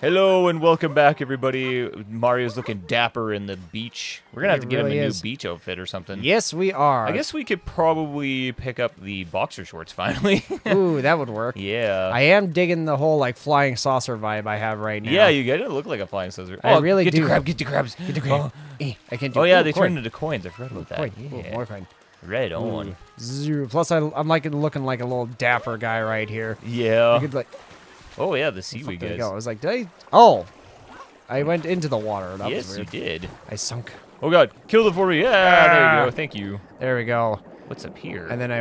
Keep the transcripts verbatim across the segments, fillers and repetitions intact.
Hello and welcome back, everybody. Mario's looking dapper in the beach. We're gonna have to get him a new beach outfit or something. Yes, we are. I guess we could probably pick up the boxer shorts finally. Ooh, that would work. Yeah. I am digging the whole like flying saucer vibe I have right now. Yeah, you gotta look like a flying saucer. I oh, really get do. The crab, get the crabs. Get the crabs. Oh, I can't do. Oh yeah, ooh, they coin. Turned into coins. I forgot about that. Coin. Yeah. Ooh, more coin. Right on. Ooh. Plus, I, I'm liking looking like a little dapper guy right here. Yeah. You could, like, oh yeah, the seaweed guys. Go. I was like, did I? Oh, I went into the water. That yes, was weird. You did. I sunk. Oh god, kill the for me! Yeah, ah, there you go. Thank you. There we go. What's up here? And then I,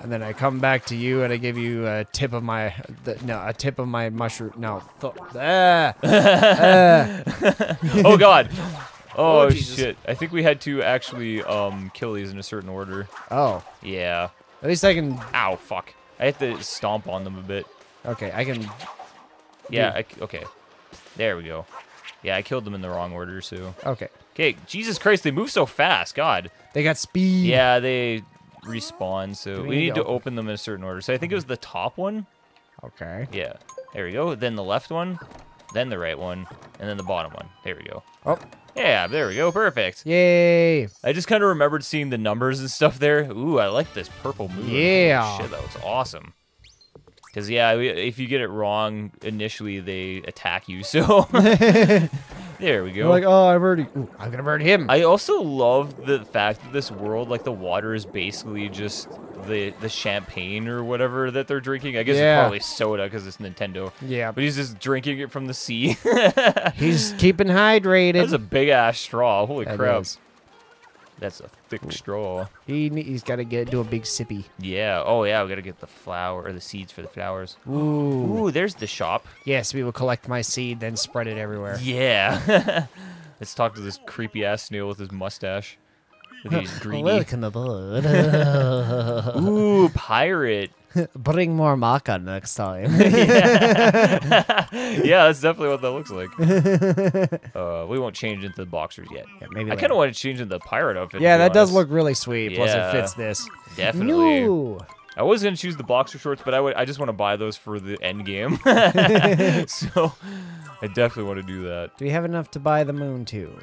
and then I come back to you and I give you a tip of my, the, no, a tip of my mushroom. No. Th ah. ah. Oh god. Oh, oh shit! I think we had to actually um kill these in a certain order. Oh. Yeah. At least I can. Ow! Fuck! I have to stomp on them a bit. Okay, I can. Yeah. I, okay. There we go. Yeah, I killed them in the wrong order, so. Okay. Okay. Jesus Christ, they move so fast. God. They got speed. Yeah, they respawn. So we, we need, need to open? open them in a certain order. So I think it was the top one. Okay. Yeah. There we go. Then the left one. Then the right one, and then the bottom one. There we go. Oh. Yeah, there we go. Perfect. Yay. I just kind of remembered seeing the numbers and stuff there. Ooh, I like this purple move. Yeah. Holy shit, that looks awesome. Because, yeah, if you get it wrong, initially they attack you, so. There we go. You're like, oh, I've already. Ooh, I'm going to burn him. I also love the fact that this world, like, the water is basically just the the champagne or whatever that they're drinking. I guess yeah. It's probably soda because it's Nintendo. Yeah. But he's just drinking it from the sea. He's keeping hydrated. That's a big-ass straw. Holy that crap. Is. That's a thick straw. He, he's got to get do a big sippy. Yeah. Oh, yeah. We got to get the flower or the seeds for the flowers. Ooh. Ooh, there's the shop. Yes, we will collect my seed, then spread it everywhere. Yeah. Let's talk to this creepy-ass snail with his mustache. With his greedy. Welcome aboard. Ooh, pirate. Bring more maca next time. Yeah. Yeah, that's definitely what that looks like. Uh, we won't change into the boxers yet. Yeah, maybe I kind of want to change into the pirate outfit. Yeah, that honest. does look really sweet. Yeah, plus, it fits this. Definitely. No. I was gonna choose the boxer shorts, but I would. I just want to buy those for the end game. So I definitely want to do that. Do we have enough to buy the moon too?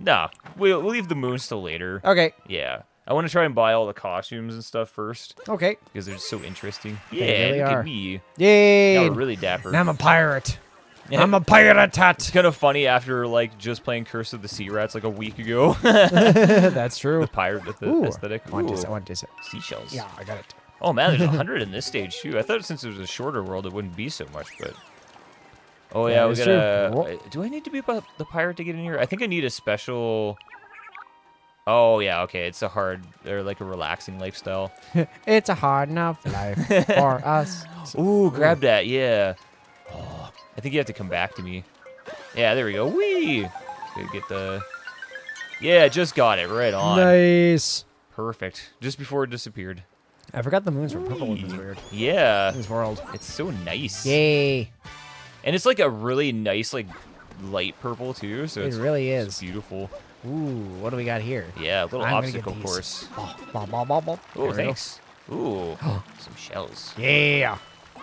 Nah, we'll, we'll leave the moons till later. Okay. Yeah. I want to try and buy all the costumes and stuff first. Okay. Because they're just so interesting. Yeah, they really look are. At me. Yay! Now we're really dapper. Now I'm a pirate. Yeah. I'm a pirate hat. It's kind of funny after like just playing Curse of the Sea Rats like a week ago. That's true. The pirate with the Ooh. aesthetic. Ooh. I want this. I want this. Seashells. Yeah, I got it. Oh man, there's a hundred in this stage too. I thought since it was a shorter world, it wouldn't be so much, but. Oh yeah, yeah we gotta. Do I need to be the pirate to get in here? I think I need a special. Oh, yeah, okay. It's a hard, or like a relaxing lifestyle. It's a hard enough life for us. Ooh, grab that, yeah. Oh, I think you have to come back to me. Yeah, there we go. Whee! Get the... Yeah, just got it. Right on. Nice. Perfect. Just before it disappeared. I forgot the moons were purple. It was weird. Yeah. This world. It's so nice. Yay. And it's like a really nice, like, light purple, too. So it it's, really is. It's beautiful. Ooh, what do we got here? Yeah, a little I'm obstacle course. Oh, bop, bop, bop, bop. Ooh, thanks. Ooh, some shells. Yeah.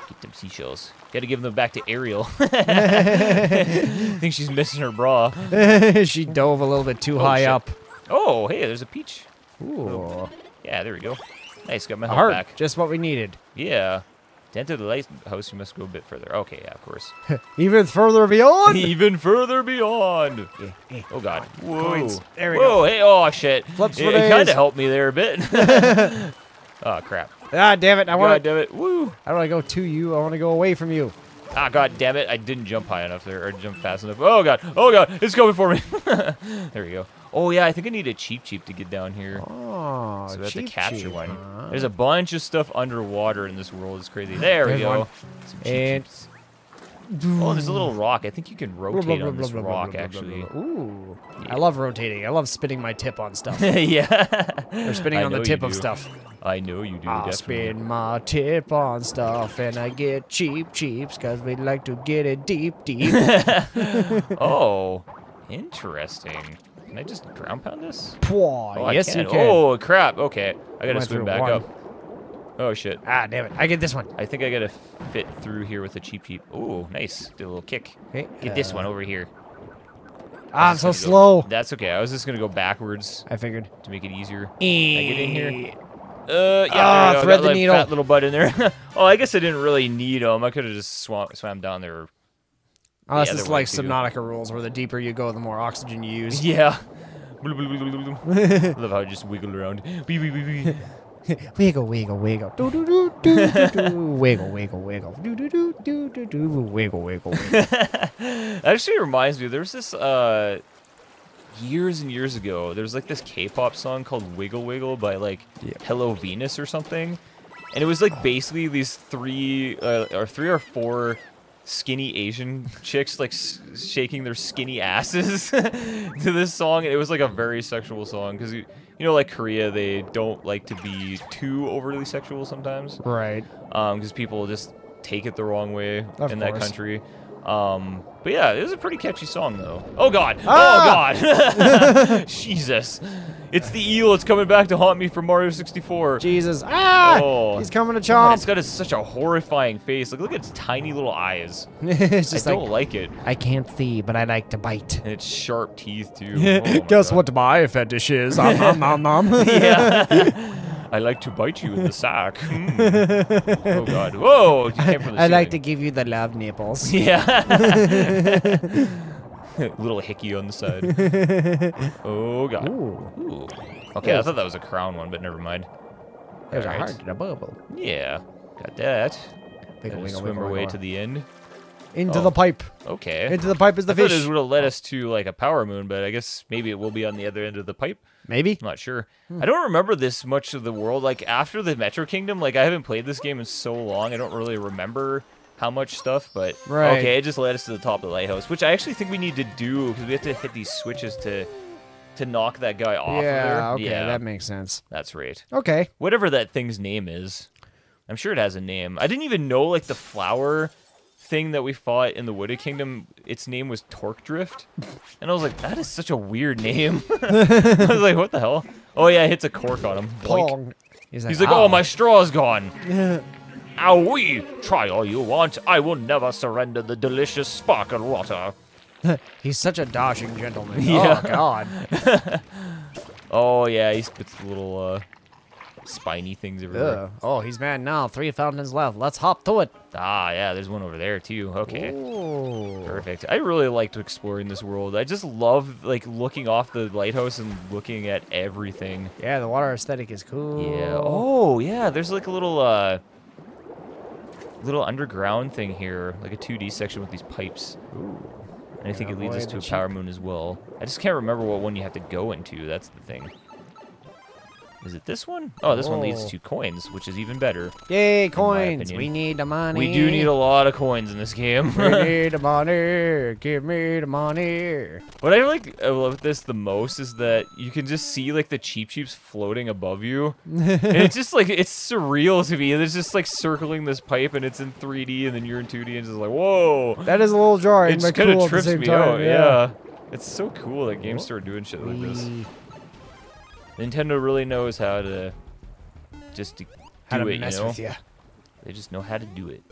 Get them seashells. Gotta give them back to Ariel. I think she's missing her bra. She dove a little bit too oh, high shit. up. Oh, hey, there's a peach. Ooh. Oh. Yeah, there we go. Nice, got my heart back. Just what we needed. Yeah. To enter the lighthouse, you must go a bit further. Okay, yeah, of course. Even further beyond? Even further beyond. Yeah, yeah. Oh, God. Whoa. Coins. There we Whoa, go. Whoa, hey, oh, shit. Flips it it kind of helped me there a bit. Oh, crap. Ah, damn it. I want to. God damn it. Woo. I don't want to go to you. I want to go away from you. Ah, God damn it. I didn't jump high enough there or jump fast enough. Oh, God. Oh, God. It's coming for me. There we go. Oh, yeah, I think I need a cheap cheap to get down here. Oh, so we have cheap, to capture cheap, one. Huh? There's a bunch of stuff underwater in this world. It's crazy. There there's we go. Some cheap and... cheaps. Oh, there's a little rock. I think you can rotate blah, blah, on this blah, blah, rock, blah, blah, actually. Blah, blah, blah. Ooh. Yeah. I love rotating. I love spinning my tip on stuff. Yeah. Or spinning on the tip of stuff. I know you do. I spin my tip on stuff, and I get cheap cheaps, because we like to get it deep, deep. Oh, interesting. Can I just ground pound this? Oh, yes, you can. Oh, crap. Okay. I got to swim back one. up. Oh, shit. Ah, damn it. I get this one. I think I gotta fit through here with a cheap cheap. Ooh, nice. Do a little kick. Okay, get uh, this one over here. Ah, I'm so slow. Go, that's okay. I was just gonna go backwards. I figured. To make it easier. E I get in here. Uh, yeah. Oh, thread the like, needle. Fat little butt in there. Oh, I guess I didn't really need them. I could have just swam, swam down there. Unless it's like too. Subnautica rules, where the deeper you go, the more oxygen you use. Yeah. Love how I just wiggle around. Wiggle, wiggle, wiggle. Do, do, do, do, do, do. Wiggle, wiggle, wiggle. Do, do, do, do, do, do. Wiggle, wiggle, wiggle. Actually reminds me, there's this, uh, years and years ago, there's like this K-pop song called Wiggle, Wiggle by like yeah. Hello Venus or something. And it was like basically these three, uh, or three or four skinny Asian chicks like s shaking their skinny asses to this song. And it was like a very sexual song because you, you know, like Korea, they don't like to be too overly sexual sometimes, right? Um, because people just take it the wrong way of in course. That country. Um, but yeah, it was a pretty catchy song though. Oh god! Ah! Oh god! Jesus! It's the eel. It's coming back to haunt me from Mario sixty-four. Jesus! Ah! Oh. He's coming to chomp. It's got a, such a horrifying face. Like, look at its tiny little eyes. It's just I like, don't like it. I can't see, but I like to bite. And its sharp teeth too. Oh, guess God. What my fetish is? Nom nom nom. Yeah. I like to bite you in the sack. Mm. Oh god! Whoa! You came from the I ceiling. Like to give you the love nipples. Yeah. Little hickey on the side. Oh god. Ooh. Ooh. Okay, was, I thought that was a crown one, but never mind. It was right. a heart and a bubble. Yeah, got that. Wiggle, wiggle, swim our way wiggle. To the end. Into oh. the pipe. Okay. Into the pipe is the I fish. Thought it would have led us to like a power moon, but I guess maybe it will be on the other end of the pipe. Maybe. I'm not sure. Hmm. I don't remember this much of the world. Like after the Metro Kingdom, like I haven't played this game in so long. I don't really remember how much stuff, but right. okay, it just led us to the top of the lighthouse, which I actually think we need to do because we have to hit these switches to to knock that guy off. Yeah. Of there. Okay. Yeah. That makes sense. That's right. Okay. Whatever that thing's name is, I'm sure it has a name. I didn't even know like the flower thing that we fought in the Wooded Kingdom, its name was Torque Drift, and I was like, that is such a weird name. I was like, what the hell? Oh yeah, it hits a cork on him. Boink. He's like, He's like oh, my straw's gone. Owie, try all you want. I will never surrender the delicious sparkle water. He's such a dashing gentleman. Yeah. Oh god. Oh yeah, he spits the little uh, spiny things everywhere. Ugh. Oh, he's mad now. Three fountains left. Let's hop to it. Ah, yeah, there's one over there too. Okay. Ooh. Perfect. I really liked exploring this world. I just love like looking off the lighthouse and looking at everything. Yeah, the water aesthetic is cool. Yeah. Oh, yeah. There's like a little uh little underground thing here, like a two D section with these pipes. Ooh. And I think it leads us to a power moon as well. I just can't remember what one you have to go into. That's the thing. Is it this one? Oh, this Whoa. One leads to coins, which is even better. Yay, coins! We need the money. We do need a lot of coins in this game. We need the money. Give me the money. What I like about this the most is that you can just see like the cheap cheeps floating above you, and it's just like it's surreal to me. It's just like circling this pipe, and it's in three D, and then you're in two D, and it's just like whoa. That is a little jarring. It just kind of cool trips me time, out. Yeah. yeah, it's so cool that games start doing shit like this. Nintendo really knows how to just to how do to it, mess you know? With you. They just know how to do it.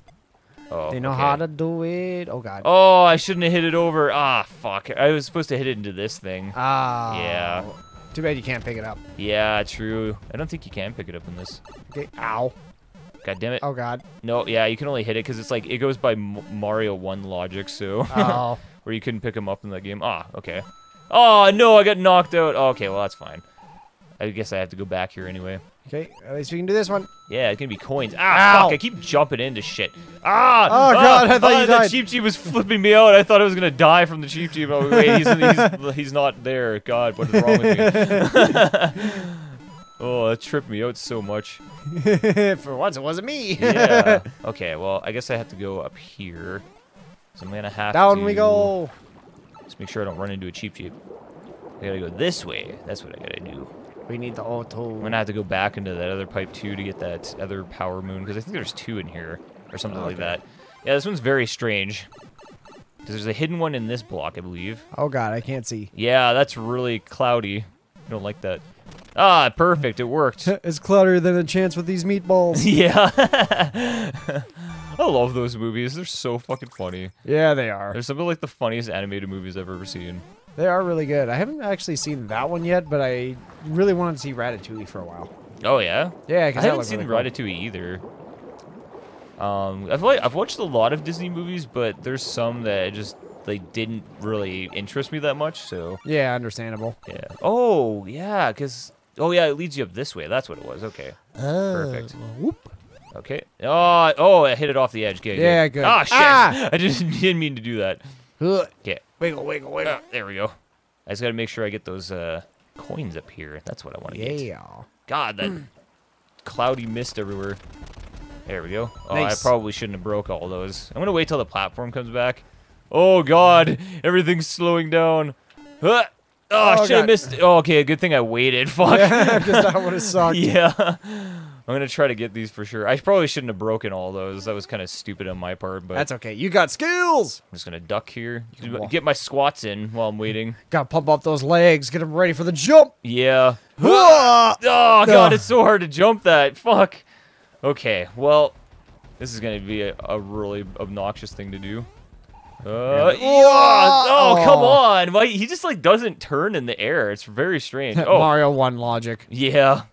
Oh, they know okay. how to do it. Oh, God. Oh, I shouldn't have hit it over. Ah, fuck. I was supposed to hit it into this thing. Ah. Oh, yeah. Too bad you can't pick it up. Yeah, true. I don't think you can pick it up in this. Okay. Ow. God damn it. Oh, God. No, yeah, you can only hit it because it's like, it goes by Mario one logic, so. Oh. Where you couldn't pick them up in that game. Ah, okay. Oh, no, I got knocked out. Oh, okay, well, that's fine. I guess I have to go back here anyway. Okay, at least we can do this one. Yeah, it's gonna be coins. Ah, Ow. Fuck, I keep jumping into shit. Ah! Oh, God, ah, I thought ah, you died. The cheap cheap was flipping me out. I thought I was gonna die from the cheap cheap. Oh, wait, he's, he's, he's not there. God, what is wrong with me? Oh, that tripped me out so much. For once, it wasn't me. Yeah. Okay, well, I guess I have to go up here. So I'm gonna have Down to... Down we go! Just make sure I don't run into a cheap cheap. I gotta go this way. That's what I gotta do. We need the auto. I'm gonna have to go back into that other pipe too to get that other power moon because I think there's two in here or something oh, okay. like that. Yeah, this one's very strange because there's a hidden one in this block, I believe. Oh god, I can't see. Yeah, that's really cloudy. I don't like that. Ah, perfect. It worked. It's cloudier than a chance with these meatballs. Yeah. I love those movies. They're so fucking funny. Yeah, they are. They're some of like the funniest animated movies I've ever seen. They are really good. I haven't actually seen that one yet, but I really wanted to see Ratatouille for a while. Oh yeah. Yeah, because I haven't seen really Ratatouille cool. either. Um, I've like, I've watched a lot of Disney movies, but there's some that just they didn't really interest me that much. So yeah, understandable. Yeah. Oh yeah, because oh yeah, it leads you up this way. That's what it was. Okay. Oh, perfect. Whoop. Okay. Oh, oh, I hit it off the edge. Good, yeah, good. good. Oh, shit. Ah! I just didn't mean to do that. Okay. Wiggle, wiggle, wiggle. Ah, there we go. I just got to make sure I get those uh, coins up here. That's what I want to yeah. get. Yeah. God, that cloudy mist everywhere. There we go. Oh, nice. I probably shouldn't have broke all those. I'm going to wait till the platform comes back. Oh, God. Everything's slowing down. Ah! Oh, oh, shit, God. I missed it. Oh, okay, good thing I waited. Fuck. Yeah, because that would have sucked. Yeah. I'm gonna try to get these for sure. I probably shouldn't have broken all those. That was kind of stupid on my part, but that's okay. You got skills. I'm just gonna duck here, get my squats in while I'm waiting. Gotta pump up those legs, get them ready for the jump. Yeah. Oh God, it's so hard to jump that. Fuck. Okay, well, this is gonna be a, a really obnoxious thing to do. Uh, yeah. Oh, oh, come on! Mike, he just like doesn't turn in the air. It's very strange. Oh. Mario one logic. Yeah.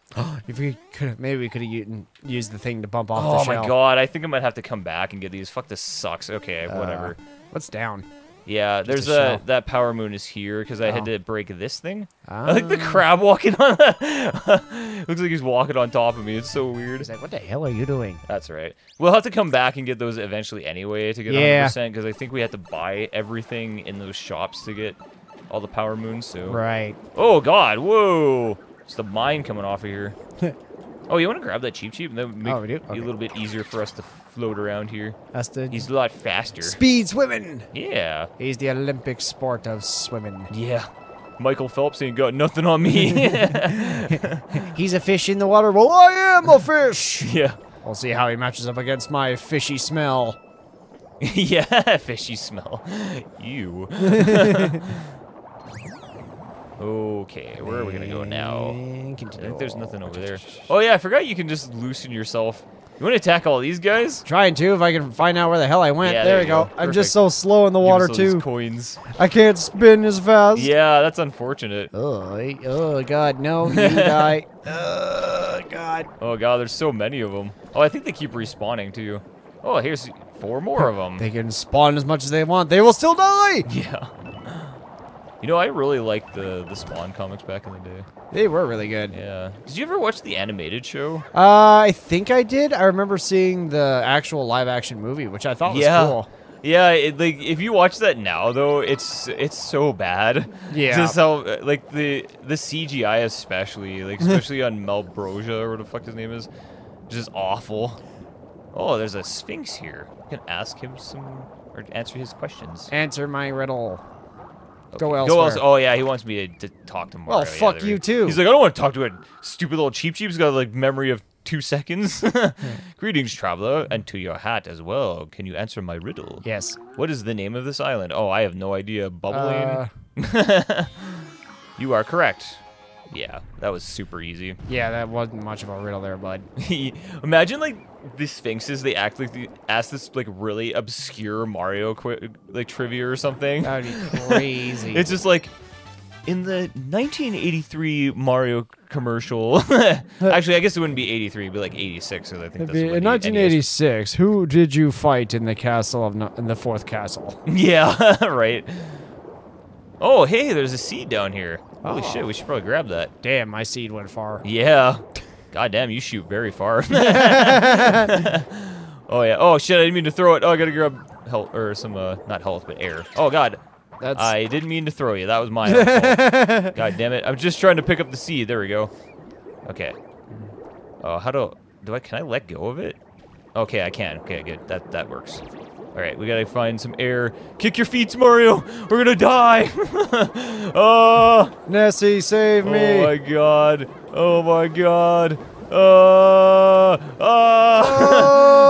If we could, maybe we could have used the thing to bump off. Oh the shell. my God! I think I might have to come back and get these. Fuck, this sucks. Okay, uh, whatever. What's down? Yeah, there's a, a that power moon is here because I oh. had to break this thing. Uh, I like the crab walking on. That. Looks like he's walking on top of me. It's so weird. He's like, "What the hell are you doing?" That's right. We'll have to come back and get those eventually anyway to get yeah. one hundred percent because I think we have to buy everything in those shops to get all the power moons. So right. Oh God! Whoa! It's the mine coming off of here. Oh, you want to grab that cheap cheap? That would make oh, we do? Okay. it a little bit easier for us to float around here. That's the He's a lot faster. Speed swimming! Yeah. He's the Olympic sport of swimming. Yeah. Michael Phelps ain't got nothing on me. He's a fish in the water. Well, I am a fish! Yeah. We'll see how he matches up against my fishy smell. Yeah, fishy smell. Ew. Okay, where are we gonna go now? I think there's nothing over there. Oh yeah, I forgot you can just loosen yourself. You want to attack all these guys? Trying to, if I can find out where the hell I went. Yeah, there, there we go. go. I'm just so slow in the water too. Coins. I can't spin as fast. Yeah, that's unfortunate. Oh, oh God, no, you die. Oh God. Oh God, there's so many of them. Oh, I think they keep respawning too. Oh, here's four more of them. They can spawn as much as they want. They will still die. Yeah. You know, I really liked the, the Spawn comics back in the day. They were really good. Yeah. Did you ever watch the animated show? Uh, I think I did. I remember seeing the actual live-action movie, which I thought was yeah. cool. Yeah, it, like, if you watch that now, though, it's it's so bad. Yeah. Just how, like, the, the C G I especially, like, especially on Melbrosia, or what the fuck his name is, just awful. Oh, there's a Sphinx here. I can ask him some, or answer his questions. Answer my riddle. Okay. Go elsewhere. Go else oh, yeah, he wants me to, to talk to Mario. Well, fuck yeah, you, right. too. He's like, I don't want to talk to a stupid little cheap cheap. He's got, like, memory of two seconds. Greetings, traveler, and to your hat as well. Can you answer my riddle? Yes. What is the name of this island? Oh, I have no idea. Bubblaine? Uh... You are correct. Yeah, that was super easy. Yeah, that wasn't much of a riddle there, bud. Imagine, like, the Sphinxes, they act like they ask this, like, really obscure Mario, qu like, trivia or something. That would be crazy. It's just like, in the nineteen eighty-three Mario commercial... Actually, I guess it wouldn't be eighty-three, it'd be, like, eighty-six, because I think that's be, In nineteen eighty-six, who did you fight in the castle of... No in the fourth castle? Yeah, right. Oh, hey, there's a seed down here. Holy oh. shit, we should probably grab that. Damn, my seed went far. Yeah. God damn, you shoot very far. Oh, yeah. Oh, shit, I didn't mean to throw it. Oh, I gotta grab health, or some, uh, not health, but air. Oh, God. That's... I didn't mean to throw you. That was my fault. God damn it. I'm just trying to pick up the seed. There we go. Okay. Oh, uh, how do, do I, can I let go of it? Okay, I can. Okay, good. That, that works. All right, we gotta find some air. Kick your feet, Mario. We're gonna die. Oh, Nessie, save me! Oh my God! Oh my God! Uh, uh, oh,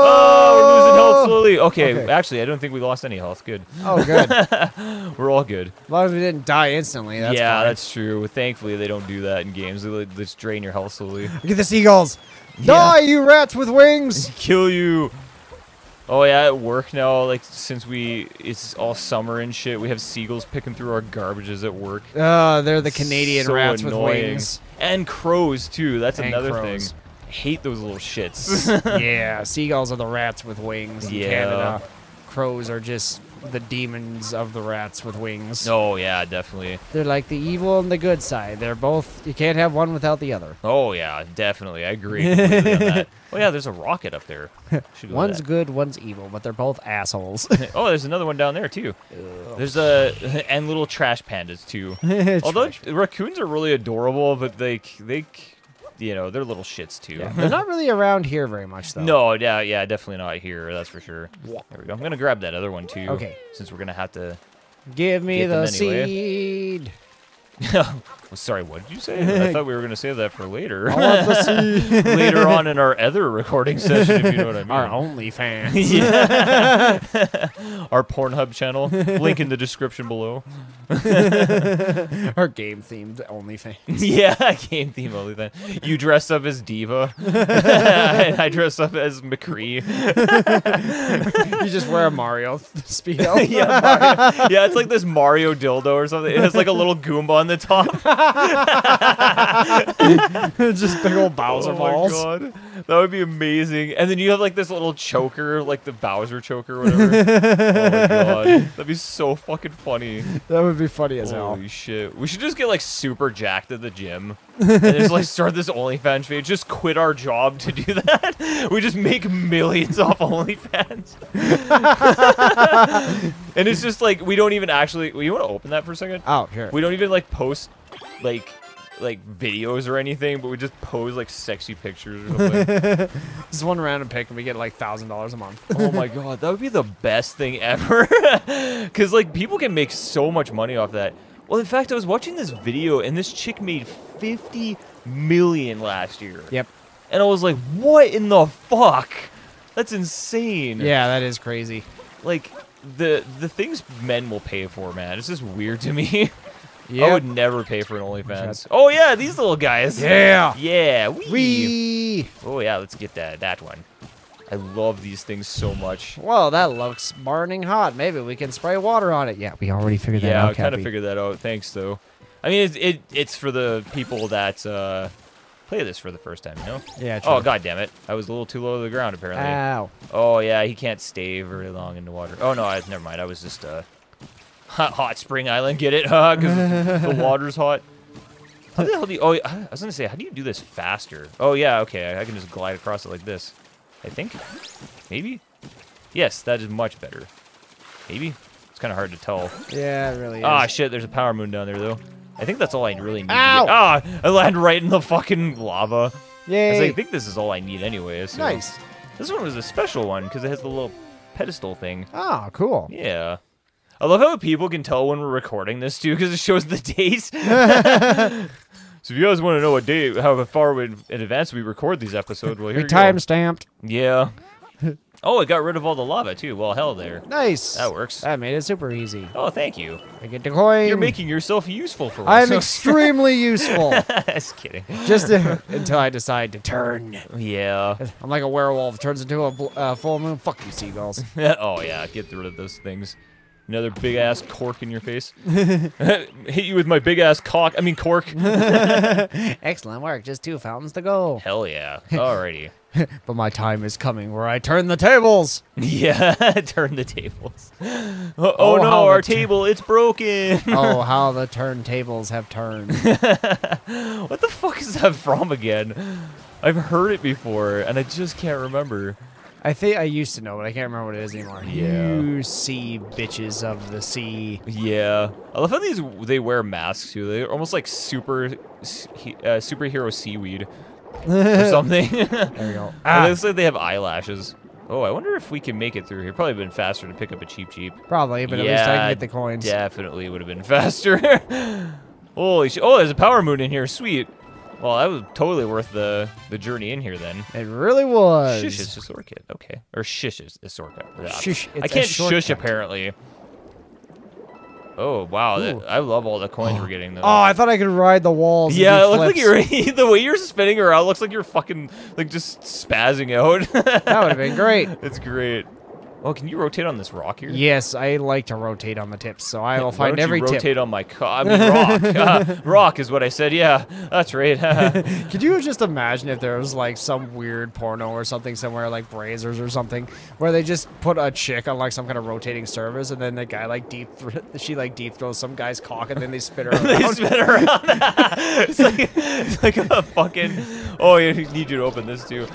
oh, we're losing health absolutely okay. okay. Actually, I don't think we lost any health. Good. Oh, good. We're all good. As long as we didn't die instantly. That's yeah, fine. That's true. Thankfully, they don't do that in games. They just drain your health slowly. Look at the seagulls. Yeah. Die, you rats with wings! Kill you. Oh yeah, at work now. Like since we, it's all summer and shit. We have seagulls picking through our garbages at work. Oh, uh, they're the Canadian so rats annoying. with wings. And crows too. That's and another crows. thing. I hate those little shits. Yeah, seagulls are the rats with wings in yeah. Canada. Crows are just the demons of the rats with wings. Oh yeah, definitely. They're like the evil and the good side. They're both. You can't have one without the other. Oh yeah, definitely. I agree completely on that. Oh yeah, there's a rocket up there. Should go one's good, one's evil, but they're both assholes. Oh, there's another one down there too. Ugh. There's a and little trash pandas too. Although raccoons are really adorable, but they they. You know, they're little shits, too. Yeah. They're not really around here very much, though. No, yeah, yeah, definitely not here, that's for sure. There we go. I'm going to grab that other one, too. Okay. Since we're going to have to... Give me the anyway. seed. Well, sorry, what did you say? I thought we were going to save that for later. I want the seed. Later on in our other recording session, if you know what I mean. Our OnlyFans. Yeah. Our Pornhub channel. Link in the description below. Our game-themed OnlyFans. Yeah, game-themed OnlyFans. You dress up as Diva. And I dress up as McCree. You just wear a Mario speedo. Yeah, Mario. Yeah, it's like this Mario dildo or something. It has like a little Goomba on the top. Just big old Bowser oh balls. My God. That would be amazing. And then you have like this little choker, like the Bowser choker or whatever. Oh my God. That'd be so fucking funny. That would be funny as hell. Holy shit. We should just get like super jacked at the gym. And just like start this OnlyFans page. Just quit our job to do that. We just make millions off OnlyFans. And it's just like, we don't even actually, well, you want to open that for a second? Oh, sure. We don't even like post like like videos or anything, but we just pose like sexy pictures or something. Just one random pick and we get like a thousand dollars a month. Oh my God, that would be the best thing ever. Because like people can make so much money off that. Well, in fact, I was watching this video and this chick made fifty million last year. Yep. And I was like, what in the fuck? That's insane. Yeah, that is crazy. Like the the things men will pay for, man. It's just weird to me. Yep. I would never pay for an OnlyFans. Oh yeah, these little guys. Yeah. Yeah. Wee. Wee. Oh yeah, let's get that that one. I love these things so much. Well, that looks burning hot. Maybe we can spray water on it. Yeah, we already figured that yeah, out. Yeah, I kind of figured that out. Thanks, though. I mean, it, it it's for the people that uh, play this for the first time, you know? Yeah. True. Oh God damn it! I was a little too low to the ground apparently. Ow. Oh yeah, he can't stay very long in the water. Oh no, I, never mind. I was just. Uh, Hot, hot spring island, get it? Huh? Because the water's hot. How the hell do you? Oh, I was gonna say, how do you do this faster? Oh yeah, okay, I can just glide across it like this. I think, maybe. Yes, that is much better. Maybe. It's kind of hard to tell. Yeah, it really is. Ah, shit. There's a power moon down there though. I think that's all I really need. Ow! To get. Ah, I land right in the fucking lava. Yay! I, like, I think this is all I need anyway. So. Nice. This one was a special one because it has the little pedestal thing. Oh, cool. Yeah. I love how people can tell when we're recording this, too, because it shows the dates. So if you guys want to know what day, how far in advance we record these episodes, well, here we time-stamped. Yeah. Oh, it got rid of all the lava, too. Well, hell there. Nice. That works. That made it super easy. Oh, thank you. I get the coin. You're making yourself useful for once. I'm so. extremely useful. Just kidding. Just to, until I decide to turn. Yeah. I'm like a werewolf. Turns into a uh, full moon. Fuck you, seagulls. Oh, yeah. Get rid of those things. Another big-ass cork in your face. Hit you with my big-ass cock. I mean, cork. Excellent work. Just two fountains to go. Hell yeah. Alrighty. But my time is coming where I turn the tables. Yeah, turn the tables. Oh, oh, oh no, our table, it's broken. Oh, how the turntables have turned. What the fuck is that from again? I've heard it before, and I just can't remember. I think I used to know, but I can't remember what it is anymore. Yeah. You sea bitches of the sea. Yeah. I love how these they wear masks too. They're almost like super uh, superhero seaweed or something. There we go. Ah. It looks like they have eyelashes. Oh, I wonder if we can make it through here. Probably been faster to pick up a cheap Jeep. Probably, but yeah, at least I can get the coins. Definitely would have been faster. Holy shit! Oh, there's a power moon in here. Sweet. Well, that was totally worth the the journey in here then. It really was. Shush is a shortcut. Okay. Or shush is a shortcut. Shush, I can't shush apparently. Oh, wow. That, I love all the coins we're getting though. Oh, I thought I could ride the walls. Yeah, it looks like you're the way you're spinning around looks like you're fucking like just spazzing out. That would have been great. It's great. Oh, can you rotate on this rock here? Yes, I like to rotate on the tips, so I will find every tip. Rotate on my car. I mean, rock. Uh, rock is what I said. Yeah, that's right. Could you just imagine if there was like some weird porno or something somewhere, like Brazers or something, where they just put a chick on like some kind of rotating service, and then the guy like deep, she like deep throws some guy's cock, and then they spin her around. They spin her around. It's like it's like a fucking. Oh, I need you to open this too.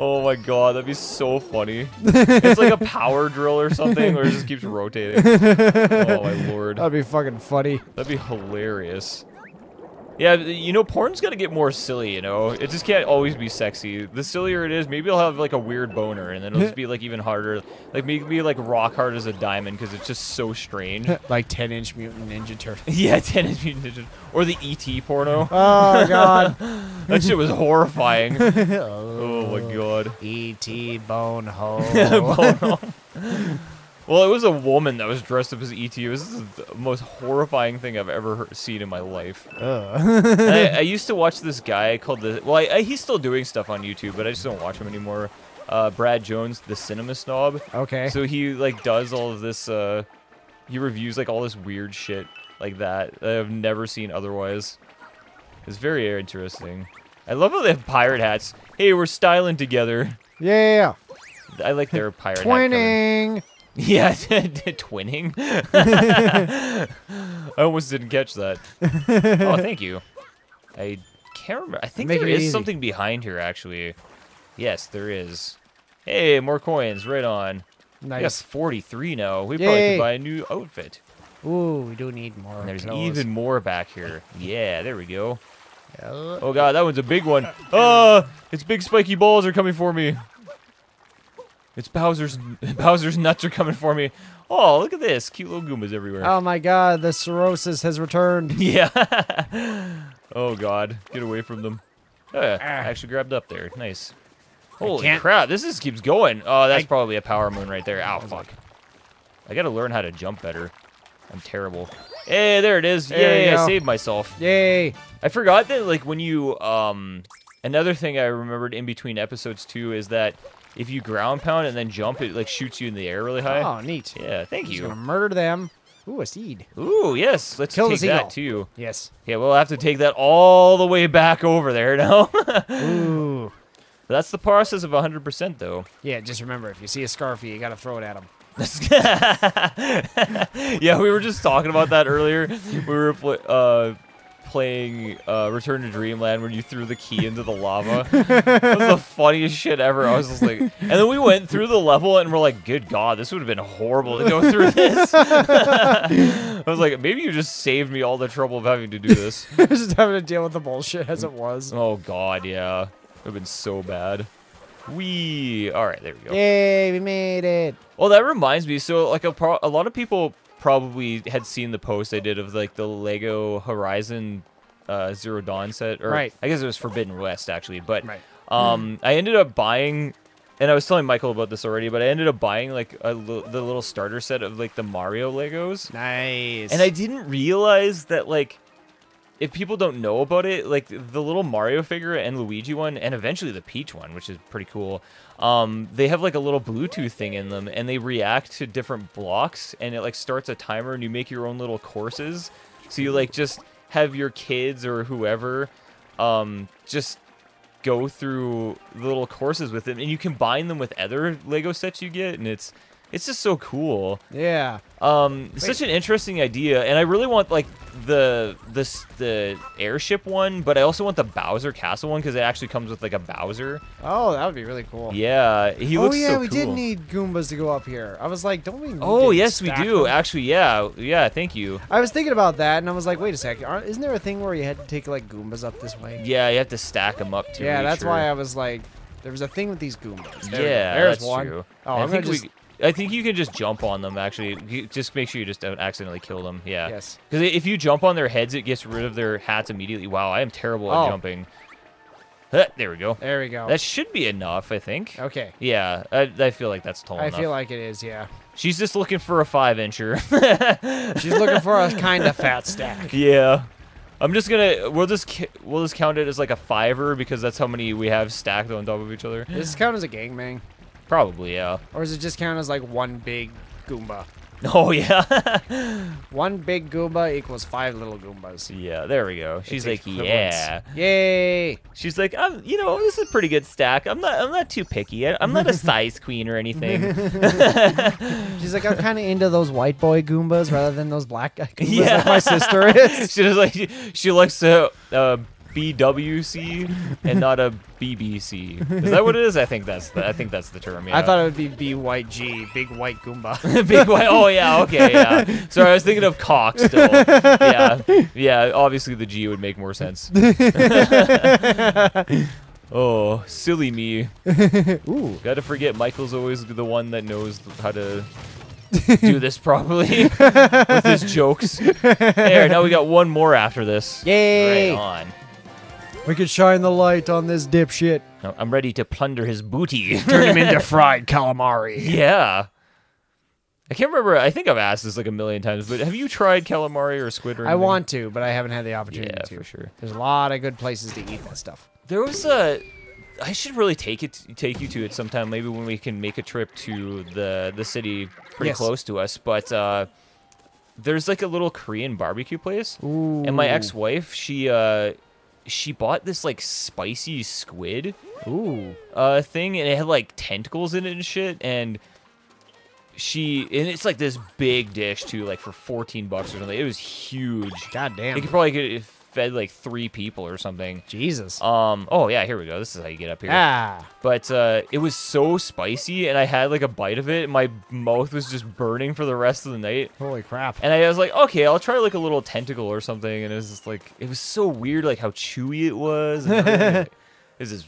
Oh my god, that'd be so funny. It's like a power drill or something where it just keeps rotating. Oh my lord. That'd be fucking funny. That'd be hilarious. Yeah, you know, porn's gotta get more silly, you know? It just can't always be sexy. The sillier it is, maybe I'll have like a weird boner and then it'll just be like even harder. Like maybe like rock hard as a diamond because it's just so strange. Like ten inch Mutant Ninja Turtle. Yeah, ten inch Mutant Ninja Turtle. Or the E T porno. Oh god. That shit was horrifying. Oh, oh my god. E T bone hole. Bone hole. Well, it was a woman that was dressed up as E T. It was the most horrifying thing I've ever heard, seen in my life. I, I used to watch this guy called the... Well, I, I, he's still doing stuff on YouTube, but I just don't watch him anymore. Uh, Brad Jones, the Cinema Snob. Okay. So he, like, does all of this... Uh, he reviews, like, all this weird shit like that that I've never seen otherwise. It's very interesting. I love how they have pirate hats. Hey, we're styling together. Yeah. I like their pirate Twinning. Hat. Twinning! Yeah, twinning. I almost didn't catch that. Oh, thank you. I can't remember. I think Make there is easy. something behind here, actually. Yes, there is. Hey, more coins. Right on. Nice. Yes, forty-three now. We Yay. probably could buy a new outfit. Ooh, we do need more. And there's clothes. even more back here. Yeah, there we go. Oh, God, that one's a big one. Oh, its big spiky balls are coming for me. It's Bowser's Bowser's nuts are coming for me. Oh, look at this. Cute little Goombas everywhere. Oh my god, the cirrhosis has returned. Yeah. Oh god, get away from them. Oh, yeah. I actually grabbed up there. Nice. Holy crap, this just keeps going. Oh, that's I... probably a power moon right there. Ow, fuck. I gotta learn how to jump better. I'm terrible. Hey, there it is. There Yay, I saved myself. Yay. I forgot that, like, when you, um... Another thing I remembered in between episodes, too, is that if you ground pound and then jump, it like shoots you in the air really high. Oh, neat. Yeah, thank I'm you. Just gonna murder them. Ooh, a seed. Ooh, yes. Let's Kill take that too. Yes. Yeah, we'll have to take that all the way back over there now. Ooh. That's the process of one hundred percent though. Yeah, just remember, if you see a Scarfy, you gotta throw it at him. Yeah, we were just talking about that earlier. We were playing... Uh, playing uh, Return to Dreamland when you threw the key into the lava. That was the funniest shit ever. I was just like... And then we went through the level and we're like, good god, this would have been horrible to go through this. I was like, maybe you just saved me all the trouble of having to do this. Just having to deal with the bullshit as it was. Oh god, yeah. It would have been so bad. Wee. Alright, there we go. Yay, we made it. Well, that reminds me. So, like, a, pro a lot of people... probably had seen the post I did of like the Lego Horizon uh, Zero Dawn set, or right. I guess it was Forbidden West actually, but right. um, I ended up buying, and I was telling Michael about this already, but I ended up buying like a, the little starter set of like the Mario Legos. Nice. And I didn't realize that like if people don't know about it, like the little Mario figure and Luigi one, and eventually the Peach one, which is pretty cool. Um, they have like a little Bluetooth thing in them, and they react to different blocks, and it like starts a timer, and you make your own little courses. So you like just have your kids or whoever, um, just go through little courses with them, and you combine them with other Lego sets you get, and it's it's just so cool. Yeah. Um, such an interesting idea, and I really want like the this the airship one, but I also want the Bowser Castle one because it actually comes with like a Bowser. Oh, that would be really cool. Yeah, he looks so cool. Oh yeah, we did need Goombas to go up here. I was like, don't we need Oh, yes, we do. Actually, yeah. Yeah, thank you. I was thinking about that and I was like, wait a second. Isn't there a thing where you had to take like Goombas up this way? Yeah, you have to stack them up too. Yeah, that's why I was like, there was a thing with these Goombas. Yeah, there's one. Oh, I'm going to just I think you can just jump on them, actually. You just make sure you just don't accidentally kill them. Yeah. Yes. Because if you jump on their heads, it gets rid of their hats immediately. Wow, I am terrible at oh. jumping. Huh, there we go. There we go. That should be enough, I think. Okay. Yeah, I, I feel like that's tall I enough. I feel like it is, yeah. She's just looking for a five-incher. She's looking for a kind of fat stack. Yeah. I'm just gonna, we'll just, we'll just count it as like a fiver because that's how many we have stacked on top of each other. Does this count as a gangbang? Probably, yeah. Or does it just count as like one big Goomba? Oh, yeah. One big Goomba equals five little Goombas. Yeah, there we go. She's like, yeah. Yay. She's like, I'm, you know, this is a pretty good stack. I'm not I'm not too picky. I'm not a size queen or anything. She's like, I'm kind of into those white boy Goombas rather than those black guy Goombas yeah. like my sister is. She's like, she likes to uh, B W C and not a B B C. Is that what it is? I think that's the, I think that's the term. Yeah. I thought it would be B Y G, big white Goomba. Big white. Oh yeah. Okay. Yeah. Sorry, I was thinking of cock still. Yeah. Yeah. Obviously, the G would make more sense. Oh, silly me. Ooh. Got to forget Michael's always the one that knows how to do this properly with his jokes. There. Now we got one more after this. Yay! Right on. We could shine the light on this dipshit. I'm ready to plunder his booty. Turn him into fried calamari. Yeah. I can't remember. I think I've asked this like a million times, but have you tried calamari or squid or anything? I want to, but I haven't had the opportunity yeah, to. Yeah, for sure. There's a lot of good places to eat that stuff. There was a... I should really take it, take you to it sometime, maybe when we can make a trip to the, the city pretty yes. close to us, but... Uh, there's like a little Korean barbecue place, Ooh. and my ex-wife, she... Uh, She bought this like spicy squid Ooh. Uh, thing, and it had like tentacles in it and shit. And she, and it's like this big dish too, like for fourteen bucks or something. It was huge. God damn. It could probably get it fed like three people or something. Jesus. Um. Oh yeah. Here we go. This is how you get up here. Ah. But uh, it was so spicy, and I had like a bite of it, and my mouth was just burning for the rest of the night. Holy crap. And I was like, okay, I'll try like a little tentacle or something, and it was just like, it was so weird, like how chewy it was. It just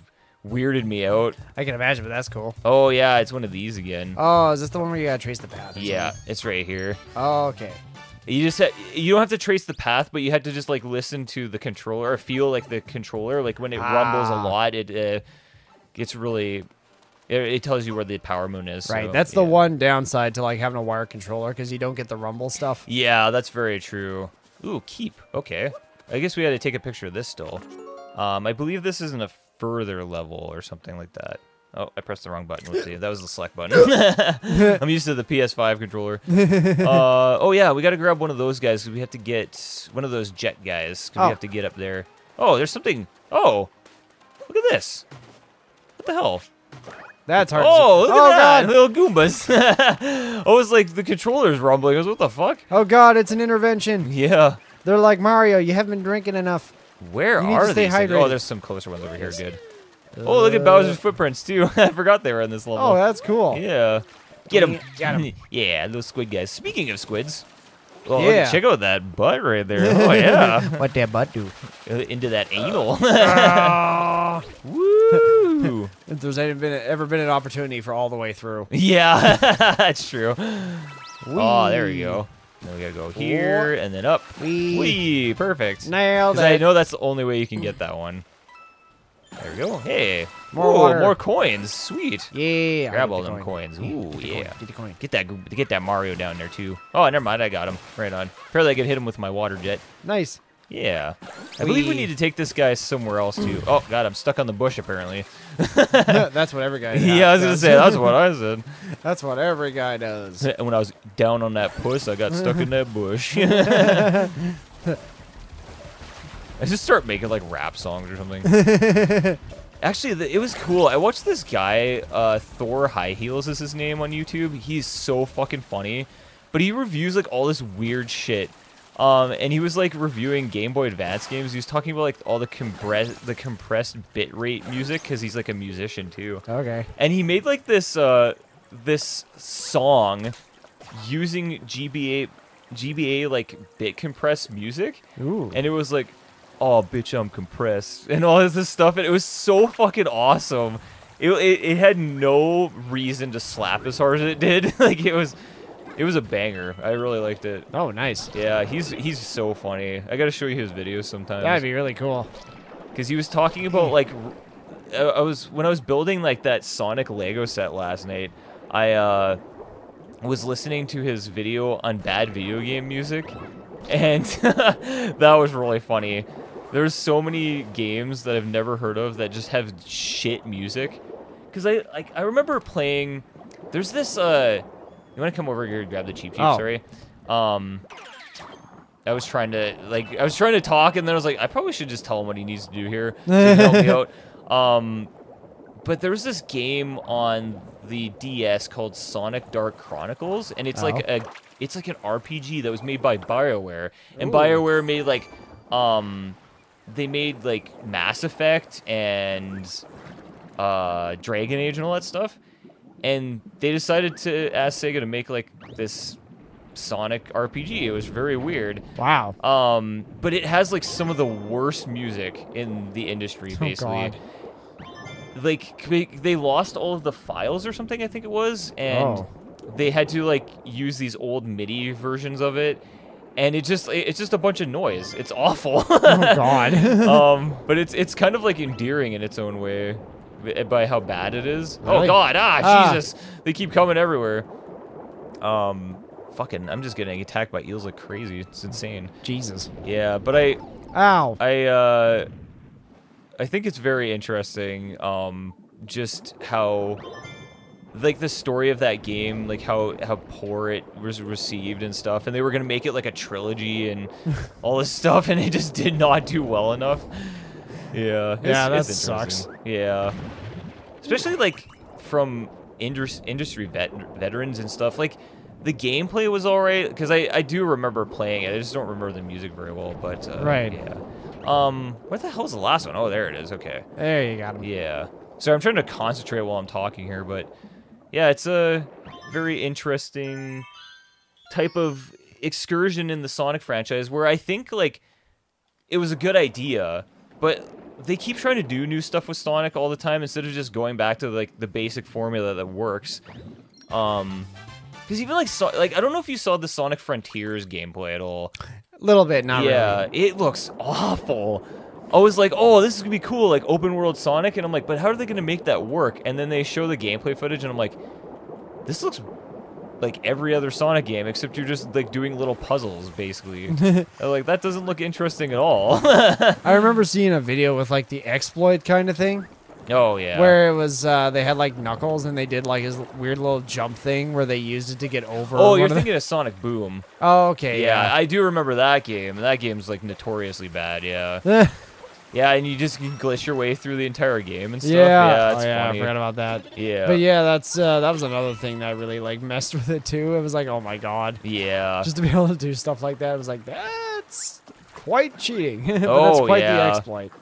weirded me out. I can imagine, but that's cool. Oh yeah, it's one of these again. Oh, is this the one where you gotta trace the path? Yeah, something? It's right here. Oh, okay. You just ha you don't have to trace the path, but you had to just like listen to the controller or feel like the controller. Like when it ah. rumbles a lot, it uh, gets really. It, it tells you where the power moon is. Right, so, that's yeah. the one downside to like having a wire controller because you don't get the rumble stuff. Yeah, that's very true. Ooh, keep. Okay, I guess we had to take a picture of this still. Um, I believe this isn't a further level or something like that. Oh, I pressed the wrong button. Let's see. That was the select button. I'm used to the P S five controller. Uh, oh, yeah. We got to grab one of those guys because we have to get one of those jet guys because oh. we have to get up there. Oh, there's something. Oh, look at this. What the hell? That's hard. Oh, look oh, at that. God. Little Goombas. I was like, the controller's rumbling. I was, what the fuck? Oh, God. It's an intervention. Yeah. They're like, Mario, you haven't been drinking enough. Where you are these? Stay hydrated. Oh, there's some closer ones over here. Good. Oh, look at Bowser's footprints, too. I forgot they were in this level. Oh, that's cool. Yeah. Get him. Got him. Yeah, those squid guys. Speaking of squids, well, yeah. look, check out that butt right there. Oh, yeah. What that butt do? Into that anal. Uh, woo! If there's ever been, ever been an opportunity for all the way through. Yeah, that's true. Wee. Oh, there we go. Then we gotta go here and then up. Wee. Wee. Perfect. Nailed it. I know that's the only way you can get that one. There we go. Hey. More Ooh, water. More coins. Sweet. Yeah. Grab all the them coin. coins. Ooh, get yeah. Coin. Get the coin. Get that, get that Mario down there, too. Oh, never mind. I got him. Right on. Apparently, I could hit him with my water jet. Nice. Yeah. I Wee. believe we need to take this guy somewhere else, too. Oh, God. I'm stuck on the bush, apparently. That's what every guy does. Yeah, I was going to say, that's what I said. That's what every guy does. And when I was down on that puss, I got stuck in that bush. I just start making like rap songs or something. Actually, the, it was cool. I watched this guy, uh, Thor High Heels is his name on YouTube. He's so fucking funny, but he reviews like all this weird shit. Um, and he was like reviewing Game Boy Advance games. He was talking about like all the compress the compressed bitrate music because he's like a musician too. Okay. And he made like this uh, this song using G B A G B A like bit compressed music. Ooh. And it was like, oh, bitch, I'm compressed, and all this stuff, and it was so fucking awesome. It, it, it had no reason to slap as hard as it did. Like, it was, it was a banger. I really liked it. Oh, nice. Yeah, he's he's so funny. I gotta show you his videos sometimes. That'd be really cool. Because he was talking about, like, I, I was when I was building like that Sonic Lego set last night, I uh, was listening to his video on bad video game music, and that was really funny. There's so many games that I've never heard of that just have shit music. Because I like I remember playing... There's this... Uh, you want to come over here and grab the cheap cheap, oh. sorry? Um, I was trying to... like I was trying to talk, and then I was like, I probably should just tell him what he needs to do here. So he can help me out. Um, but there was this game on the D S called Sonic Dark Chronicles. And it's, oh. like, a, it's like an R P G that was made by Bioware. And Ooh. Bioware made, like... Um, They made, like, Mass Effect and uh, Dragon Age and all that stuff. And they decided to ask Sega to make, like, this Sonic R P G. It was very weird. Wow. Um, but it has, like, some of the worst music in the industry, basically. Oh, God. Like, they lost all of the files or something, I think it was. And oh. they had to, like, use these old MIDI versions of it. And it just it's just a bunch of noise. It's awful. Oh God. um, but it's it's kind of like endearing in its own way, by how bad it is. Really? Oh God! Ah, ah, Jesus! They keep coming everywhere. Um, fucking! I'm just getting attacked by eels like crazy. It's insane. Jesus. Yeah, but I. Ow. I uh, I think it's very interesting. Um, just how. Like the story of that game, like how how poor it was received and stuff, and they were gonna make it like a trilogy and all this stuff, and it just did not do well enough. Yeah, yeah, that sucks. Yeah, especially like from indus industry vet veterans and stuff. Like the gameplay was all right because I I do remember playing it. I just don't remember the music very well, but uh, right. Yeah. Um, where the hell's the last one? Oh, there it is. Okay. There you got him. Yeah. So I'm trying to concentrate while I'm talking here, but. Yeah, it's a very interesting type of excursion in the Sonic franchise where I think, like, it was a good idea, but they keep trying to do new stuff with Sonic all the time instead of just going back to, like, the basic formula that works. Um, because even, like, so like, I don't know if you saw the Sonic Frontiers gameplay at all. A little bit, not yeah, really. Yeah, it looks awful. I was like, oh, this is going to be cool, like, open-world Sonic, and I'm like, but how are they going to make that work? And then they show the gameplay footage, and I'm like, this looks like every other Sonic game, except you're just, like, doing little puzzles, basically. I was like, that doesn't look interesting at all. I remember seeing a video with, like, the exploit kind of thing. Oh, yeah. Where it was, uh, they had, like, Knuckles, and they did, like, his weird little jump thing where they used it to get over. Oh, you're thinking of Sonic Boom. Oh, okay, yeah. Yeah, I do remember that game. That game's, like, notoriously bad, yeah. Yeah, and you just can glitch your way through the entire game and stuff. Yeah, yeah, it's oh, yeah funny. I forgot about that. Yeah. But yeah, that's uh, that was another thing that really like messed with it too. It was like, oh my God. Yeah. Just to be able to do stuff like that, it was like, that's quite cheating. but oh, that's quite yeah. the exploit.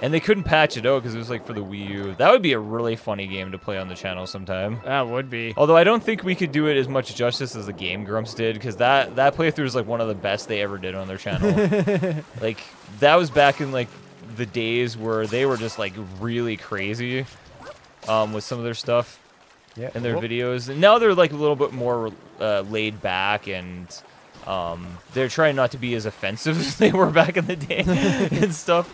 And they couldn't patch it out because it was like for the Wii U. That would be a really funny game to play on the channel sometime. That would be. Although I don't think we could do it as much justice as the Game Grumps did because that, that playthrough is like one of the best they ever did on their channel. like, that was back in like... the days where they were just like really crazy um, with some of their stuff yeah. and their Whoop. videos. And now they're like a little bit more uh, laid back and um, they're trying not to be as offensive as they were back in the day and stuff.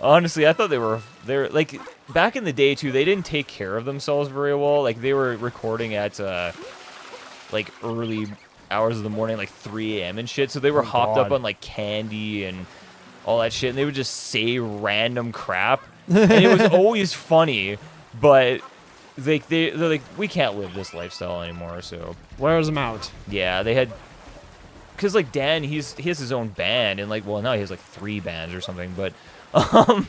Honestly, I thought they were, they're like back in the day too, they didn't take care of themselves very well. Like they were recording at uh, like early hours of the morning, like three A M and shit. So they were oh, hopped God. up on like candy and all that shit, and they would just say random crap, and it was always funny, but they, they, they're like, we can't live this lifestyle anymore, so... Where's them out? Yeah, they had... Because, like, Dan, he's he has his own band, and, like, well, now he has, like, three bands or something, but... um,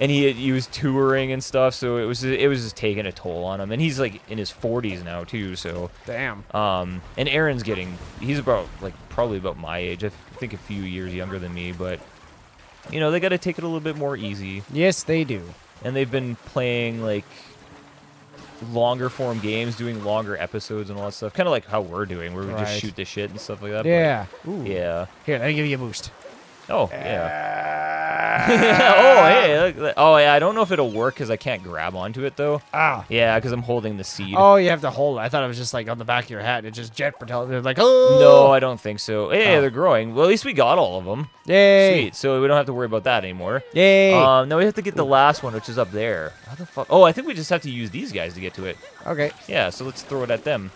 And he, he was touring and stuff, so it was it was just taking a toll on him, and he's, like, in his forties now, too, so... Damn. Um, and Aaron's getting... He's about, like, probably about my age, I think a few years younger than me, but... You know, they got to take it a little bit more easy. Yes, they do. And they've been playing, like, longer form games, doing longer episodes and all that stuff. Kind of like how we're doing, where we right. just shoot the shit and stuff like that. Yeah. But, ooh. Yeah. Here, let me give you a boost. Oh, yeah. Ah. Oh, hey, look. Oh, yeah, I don't know if it'll work because I can't grab onto it, though. Ah. Yeah, because I'm holding the seed. Oh, you have to hold it. I thought it was just, like, on the back of your hat, and it just jet propelled. They're like, oh! No, I don't think so. Hey, oh. They're growing. Well, at least we got all of them. Yay! Sweet, so we don't have to worry about that anymore. Yay! Um, now we have to get the last one, which is up there. How the fuck? Oh, I think we just have to use these guys to get to it. Okay. Yeah, so let's throw it at them.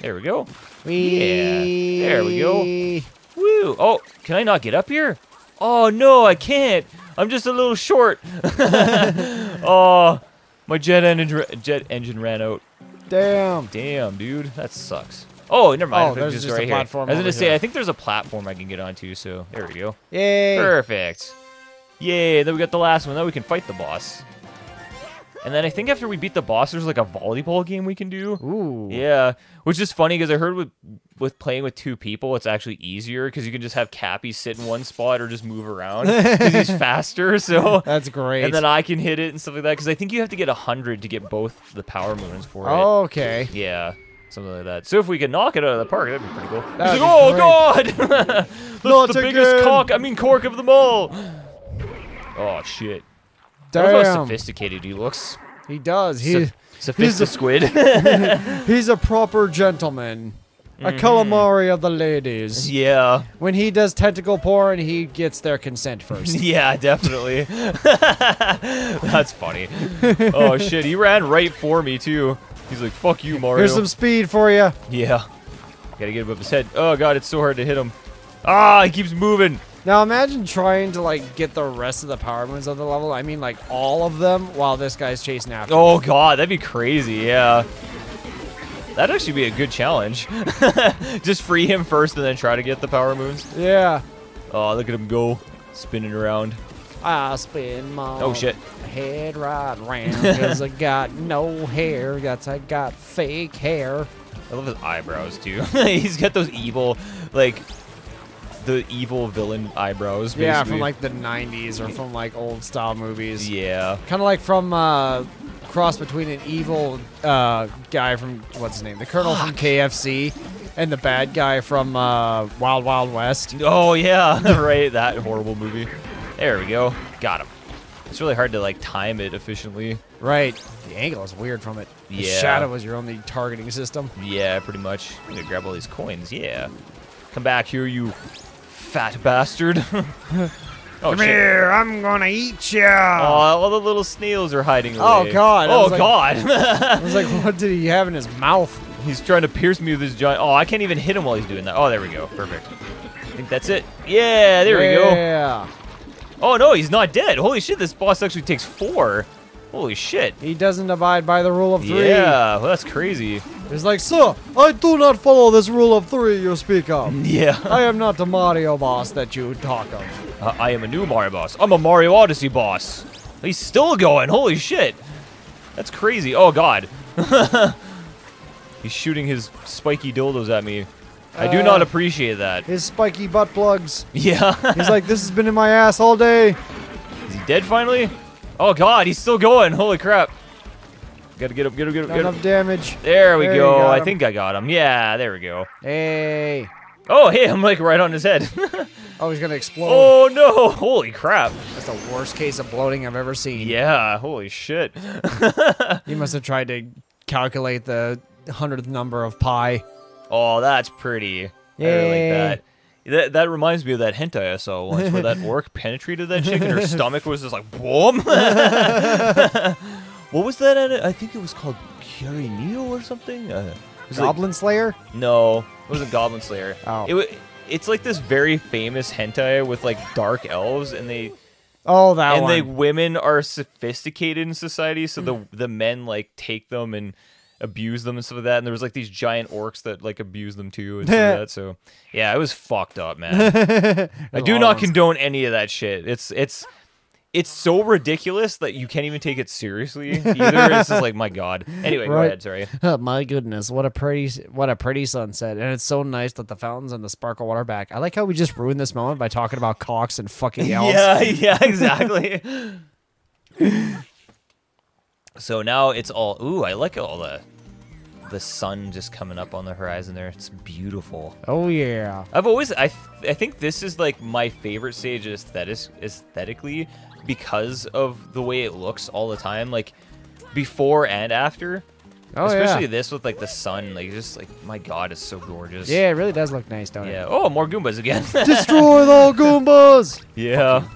There we go. Whee. Yeah, there we go. Woo! Oh, can I not get up here? Oh, no, I can't. I'm just a little short. Oh, my jet engine, jet engine ran out. Damn. Damn, dude. That sucks. Oh, never mind. Oh, there's just, just right a platform here. I was going to say, I think there's a platform I can get onto, so there we go. Yay. Perfect. Yay, then we got the last one. Now we can fight the boss. And then I think after we beat the boss, there's like a volleyball game we can do. Ooh. Yeah, which is funny because I heard with with playing with two people, it's actually easier because you can just have Cappy sit in one spot or just move around because he's faster. So that's great. And then I can hit it and stuff like that because I think you have to get a hundred to get both the power movements for it. Oh, okay. Yeah. Something like that. So if we could knock it out of the park, that'd be pretty cool. That'd be oh great. God! That's Not the biggest good. cock. I mean cork of them all. Oh shit. Damn. Look how sophisticated he looks. He does. He, so, he's a squid. He's a proper gentleman. Mm. A calamari of the ladies. Yeah. When he does tentacle porn, he gets their consent first. Yeah, definitely. That's funny. Oh, shit. He ran right for me, too. He's like, fuck you, Mario. Here's some speed for you. Yeah. Gotta get above his head. Oh, God, it's so hard to hit him. Ah, he keeps moving. Now imagine trying to like get the rest of the power moons on the level. I mean like all of them while this guy's chasing after. Oh god, that'd be crazy, yeah. That'd actually be a good challenge. Just free him first and then try to get the power moons. Yeah. Oh, look at him go spinning around. I spin my oh, shit. head right round because I got no hair. That's I got fake hair. I love his eyebrows too. He's got those evil like the evil villain eyebrows, basically. Yeah, from like the nineties or from like old style movies. Yeah. Kind of like from uh, cross between an evil uh, guy from, what's his name? The Colonel Fuck. from K F C and the bad guy from uh, Wild Wild West. Oh, yeah. Right, that horrible movie. There we go. Got him. It's really hard to like time it efficiently. Right. The angle is weird from it. The yeah. shadow was your only targeting system. Yeah, pretty much. I'm gonna grab all these coins. Yeah. Come back here, you fat bastard. Oh, come shit. here, I'm gonna eat you. Oh, all the little snails are hiding away. Oh, God. I oh, like, God. I was like, what did he have in his mouth? He's trying to pierce me with his giant... Oh, I can't even hit him while he's doing that. Oh, there we go. Perfect. I think that's it. Yeah, there yeah. we go. Yeah. Oh, no, he's not dead. Holy shit, this boss actually takes four. Holy shit. He doesn't abide by the rule of three. Yeah, well, that's crazy. He's like, sir, I do not follow this rule of three you speak of. Yeah. I am not the Mario boss that you talk of. Uh, I am a new Mario boss. I'm a Mario Odyssey boss. He's still going. Holy shit. That's crazy. Oh, God. He's shooting his spiky dildos at me. I do uh, not appreciate that. His spiky butt plugs. Yeah. He's like, this has been in my ass all day. Is he dead finally? Oh, God, he's still going. Holy crap. Gotta get him, get him, get him, get him. Enough damage. There we there go. I think I got him. Yeah, there we go. Hey. Oh, hey, I'm like right on his head. Oh, he's gonna explode. Oh, no. Holy crap. That's the worst case of bloating I've ever seen. Yeah, holy shit. You must have tried to calculate the hundredth number of pi. Oh, that's pretty. Yay. I really like that. That, that reminds me of that hentai I saw once where that orc penetrated that chick and her stomach was just like, boom. What was that? At? I think it was called Curie Neo or something. Uh, Goblin like, Slayer? No, it wasn't Goblin Slayer. Oh. It, it's like this very famous hentai with like dark elves and they... Oh, that and one. And the women are sophisticated in society, so the, the men like take them and... abuse them and stuff like that, and there was like these giant orcs that like abuse them too and stuff like that. So yeah, it was fucked up, man. I do not condone any of that shit. It's it's it's so ridiculous that you can't even take it seriously either. It's just like my god. Anyway, right. Go ahead. Sorry. Oh, my goodness, what a pretty what a pretty sunset, and it's so nice that the fountains and the sparkle water back. I like how we just ruined this moment by talking about cocks and fucking elves. Yeah, yeah, exactly. So now it's all. Ooh, I like all the the sun just coming up on the horizon there. It's beautiful. Oh yeah. I've always I th I think this is like my favorite stage aesthetic aesthetically because of the way it looks all the time, like before and after. Oh, especially yeah. this with like the sun, like just like my god, it's so gorgeous. Yeah, it really does look nice, don't yeah. it? Yeah. Oh, more Goombas again. Destroy all Goombas. Yeah.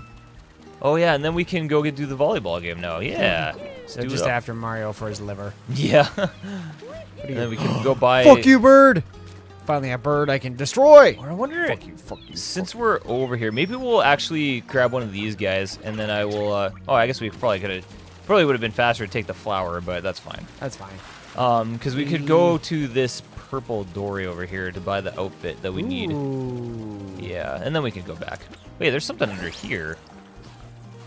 Oh yeah, and then we can go get do the volleyball game now. Yeah. So just up. after Mario for his liver. Yeah. What are you? And then we can go buy. Fuck you, bird. Finally, a bird I can destroy. I wonder. Fuck you, fuck you. Since fuck we're over here, maybe we'll actually grab one of these guys, and then I will. Uh, oh, I guess we probably could have. Probably would have been faster to take the flower, but that's fine. That's fine. Um, because we could go to this purple dory over here to buy the outfit that we Ooh. need. Yeah, and then we can go back. Wait, there's something under here.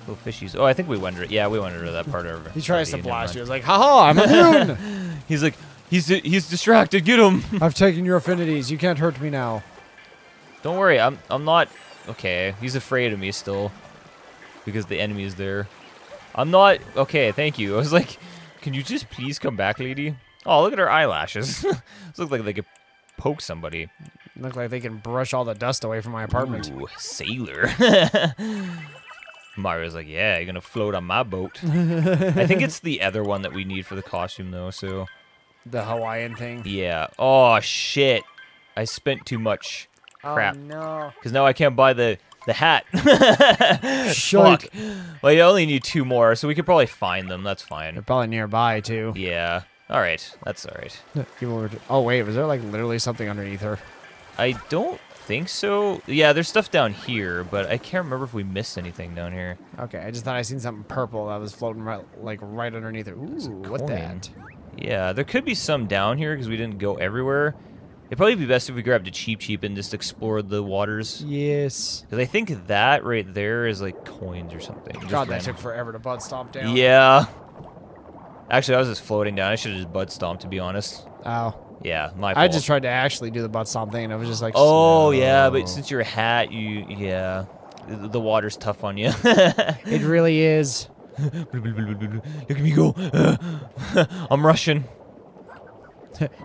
Little fishies. Oh, I think we went under. Yeah, we went under that part over. He tries to blast you. He's like, haha, I'm immune. He's like, he's he's distracted. Get him. I've taken your affinities. You can't hurt me now. Don't worry. I'm I'm not. Okay, he's afraid of me still, because the enemy is there. I'm not. Okay, thank you. I was like. Can you just please come back, lady? Oh, look at her eyelashes. Looks like they could poke somebody. Look like they can brush all the dust away from my apartment. Ooh, sailor. Mario's like, yeah, you're gonna float on my boat. I think it's the other one that we need for the costume, though, so... The Hawaiian thing? Yeah. Oh, shit. I spent too much. Crap. Oh, no. Because now I can't buy the... The hat. Fuck. Well, you only need two more, so we could probably find them. That's fine. They're probably nearby, too. Yeah. All right. That's all right. Oh, wait. Was there, like, literally something underneath her? I don't think so. Yeah, there's stuff down here, but I can't remember if we missed anything down here. Okay. I just thought I seen something purple that was floating, right, like, right underneath her. Ooh, what that? Yeah, there could be some down here because we didn't go everywhere. It'd probably be best if we grabbed a Cheep Cheep and just explored the waters. Yes. Because I think that right there is like coins or something. God, just that ran. took forever to butt stomp down. Yeah. Actually, I was just floating down. I should have just butt stomped, to be honest. Oh. Yeah, my fault. I just tried to actually do the butt stomp thing, and I was just like, oh, no. yeah, but since you're a hat, you, yeah, the water's tough on you. It really is. Look at me go. I'm Russian.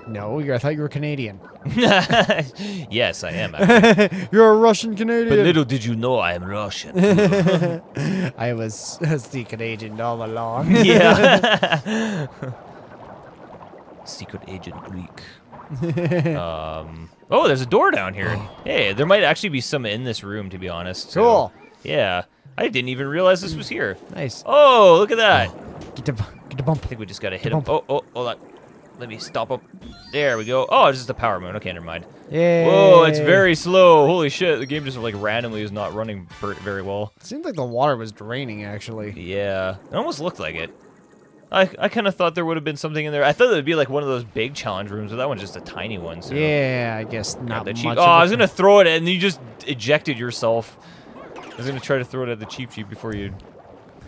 No, I thought you were Canadian. Yes, I am. Actually. You're a Russian Canadian. But little did you know I am Russian. I was the Canadian all along. Yeah. Secret agent Greek. um. Oh, there's a door down here. Hey, there might actually be some in this room, to be honest. So, cool. Yeah. I didn't even realize this was here. Nice. Oh, look at that. Oh, get the get the bump. I think we just gotta hit him. Oh, oh, hold on. Let me stop up. There we go. Oh, it's just a power moon. Okay, never mind. Yay. Whoa, it's very slow. Holy shit, the game just like randomly is not running very well. It seemed like the water was draining, actually. Yeah, it almost looked like it. I, I kind of thought there would have been something in there. I thought it would be like one of those big challenge rooms, but that one's just a tiny one. So. Yeah, I guess not much. Oh, I was going to throw it, and you just ejected yourself. I was going to try to throw it at the Cheep Cheep before you...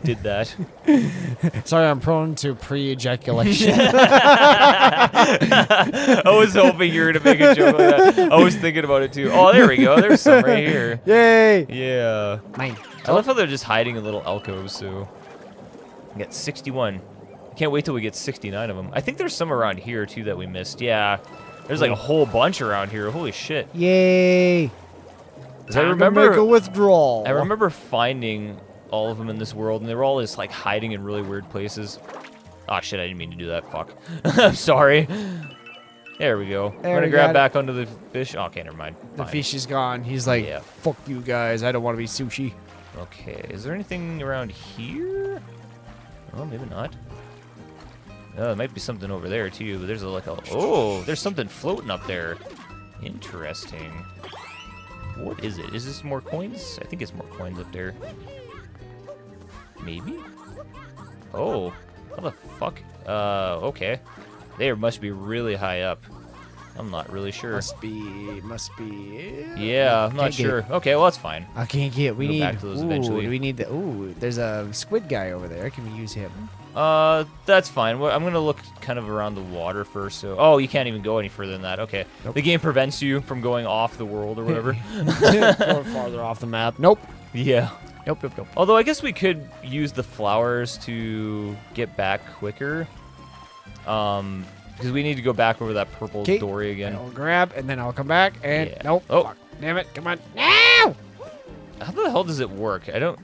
did that. Sorry, I'm prone to pre-ejaculation. I was hoping you were going to make a joke like that. I was thinking about it too. Oh, there we go. There's some right here. Yay! Yeah. Mine. I love how they're just hiding in little alcoves, so... I got sixty-one. I can't wait till we get sixty-nine of them. I think there's some around here, too, that we missed. Yeah. There's like a whole bunch around here. Holy shit. Yay! I remember... make a withdrawal. I remember finding... all of them in this world, and they were all just like hiding in really weird places. Oh shit, I didn't mean to do that. Fuck. I'm sorry. There we go. There, we're gonna grab back onto the fish. Oh, okay, never mind. Fine. The fish is gone. He's like, yeah. Fuck you guys, I don't want to be sushi. Okay, is there anything around here? Oh, maybe not. Oh, there might be something over there too, but there's a, like a. Oh, there's something floating up there. Interesting. What is it? Is this more coins? I think it's more coins up there. Maybe? Oh, how the fuck? Uh, okay. They must be really high up. I'm not really sure. Must be, must be. Yeah, yeah I'm not sure. Get. Okay, well, that's fine. I can't get. We we'll need. Go back to those ooh, eventually. Do we need the? Ooh, there's a squid guy over there. Can we use him? Uh, that's fine. I'm gonna look kind of around the water first. So, oh, you can't even go any further than that. Okay, nope. The game prevents you from going off the world or whatever. Or farther off the map. Nope. Yeah. Nope, nope, nope. Although I guess we could use the flowers to get back quicker. Um, Because we need to go back over that purple Kay. dory again. I'll grab, and then I'll come back, and yeah. nope. Oh. Fuck. Damn it. Come on. No! How the hell does it work? I don't...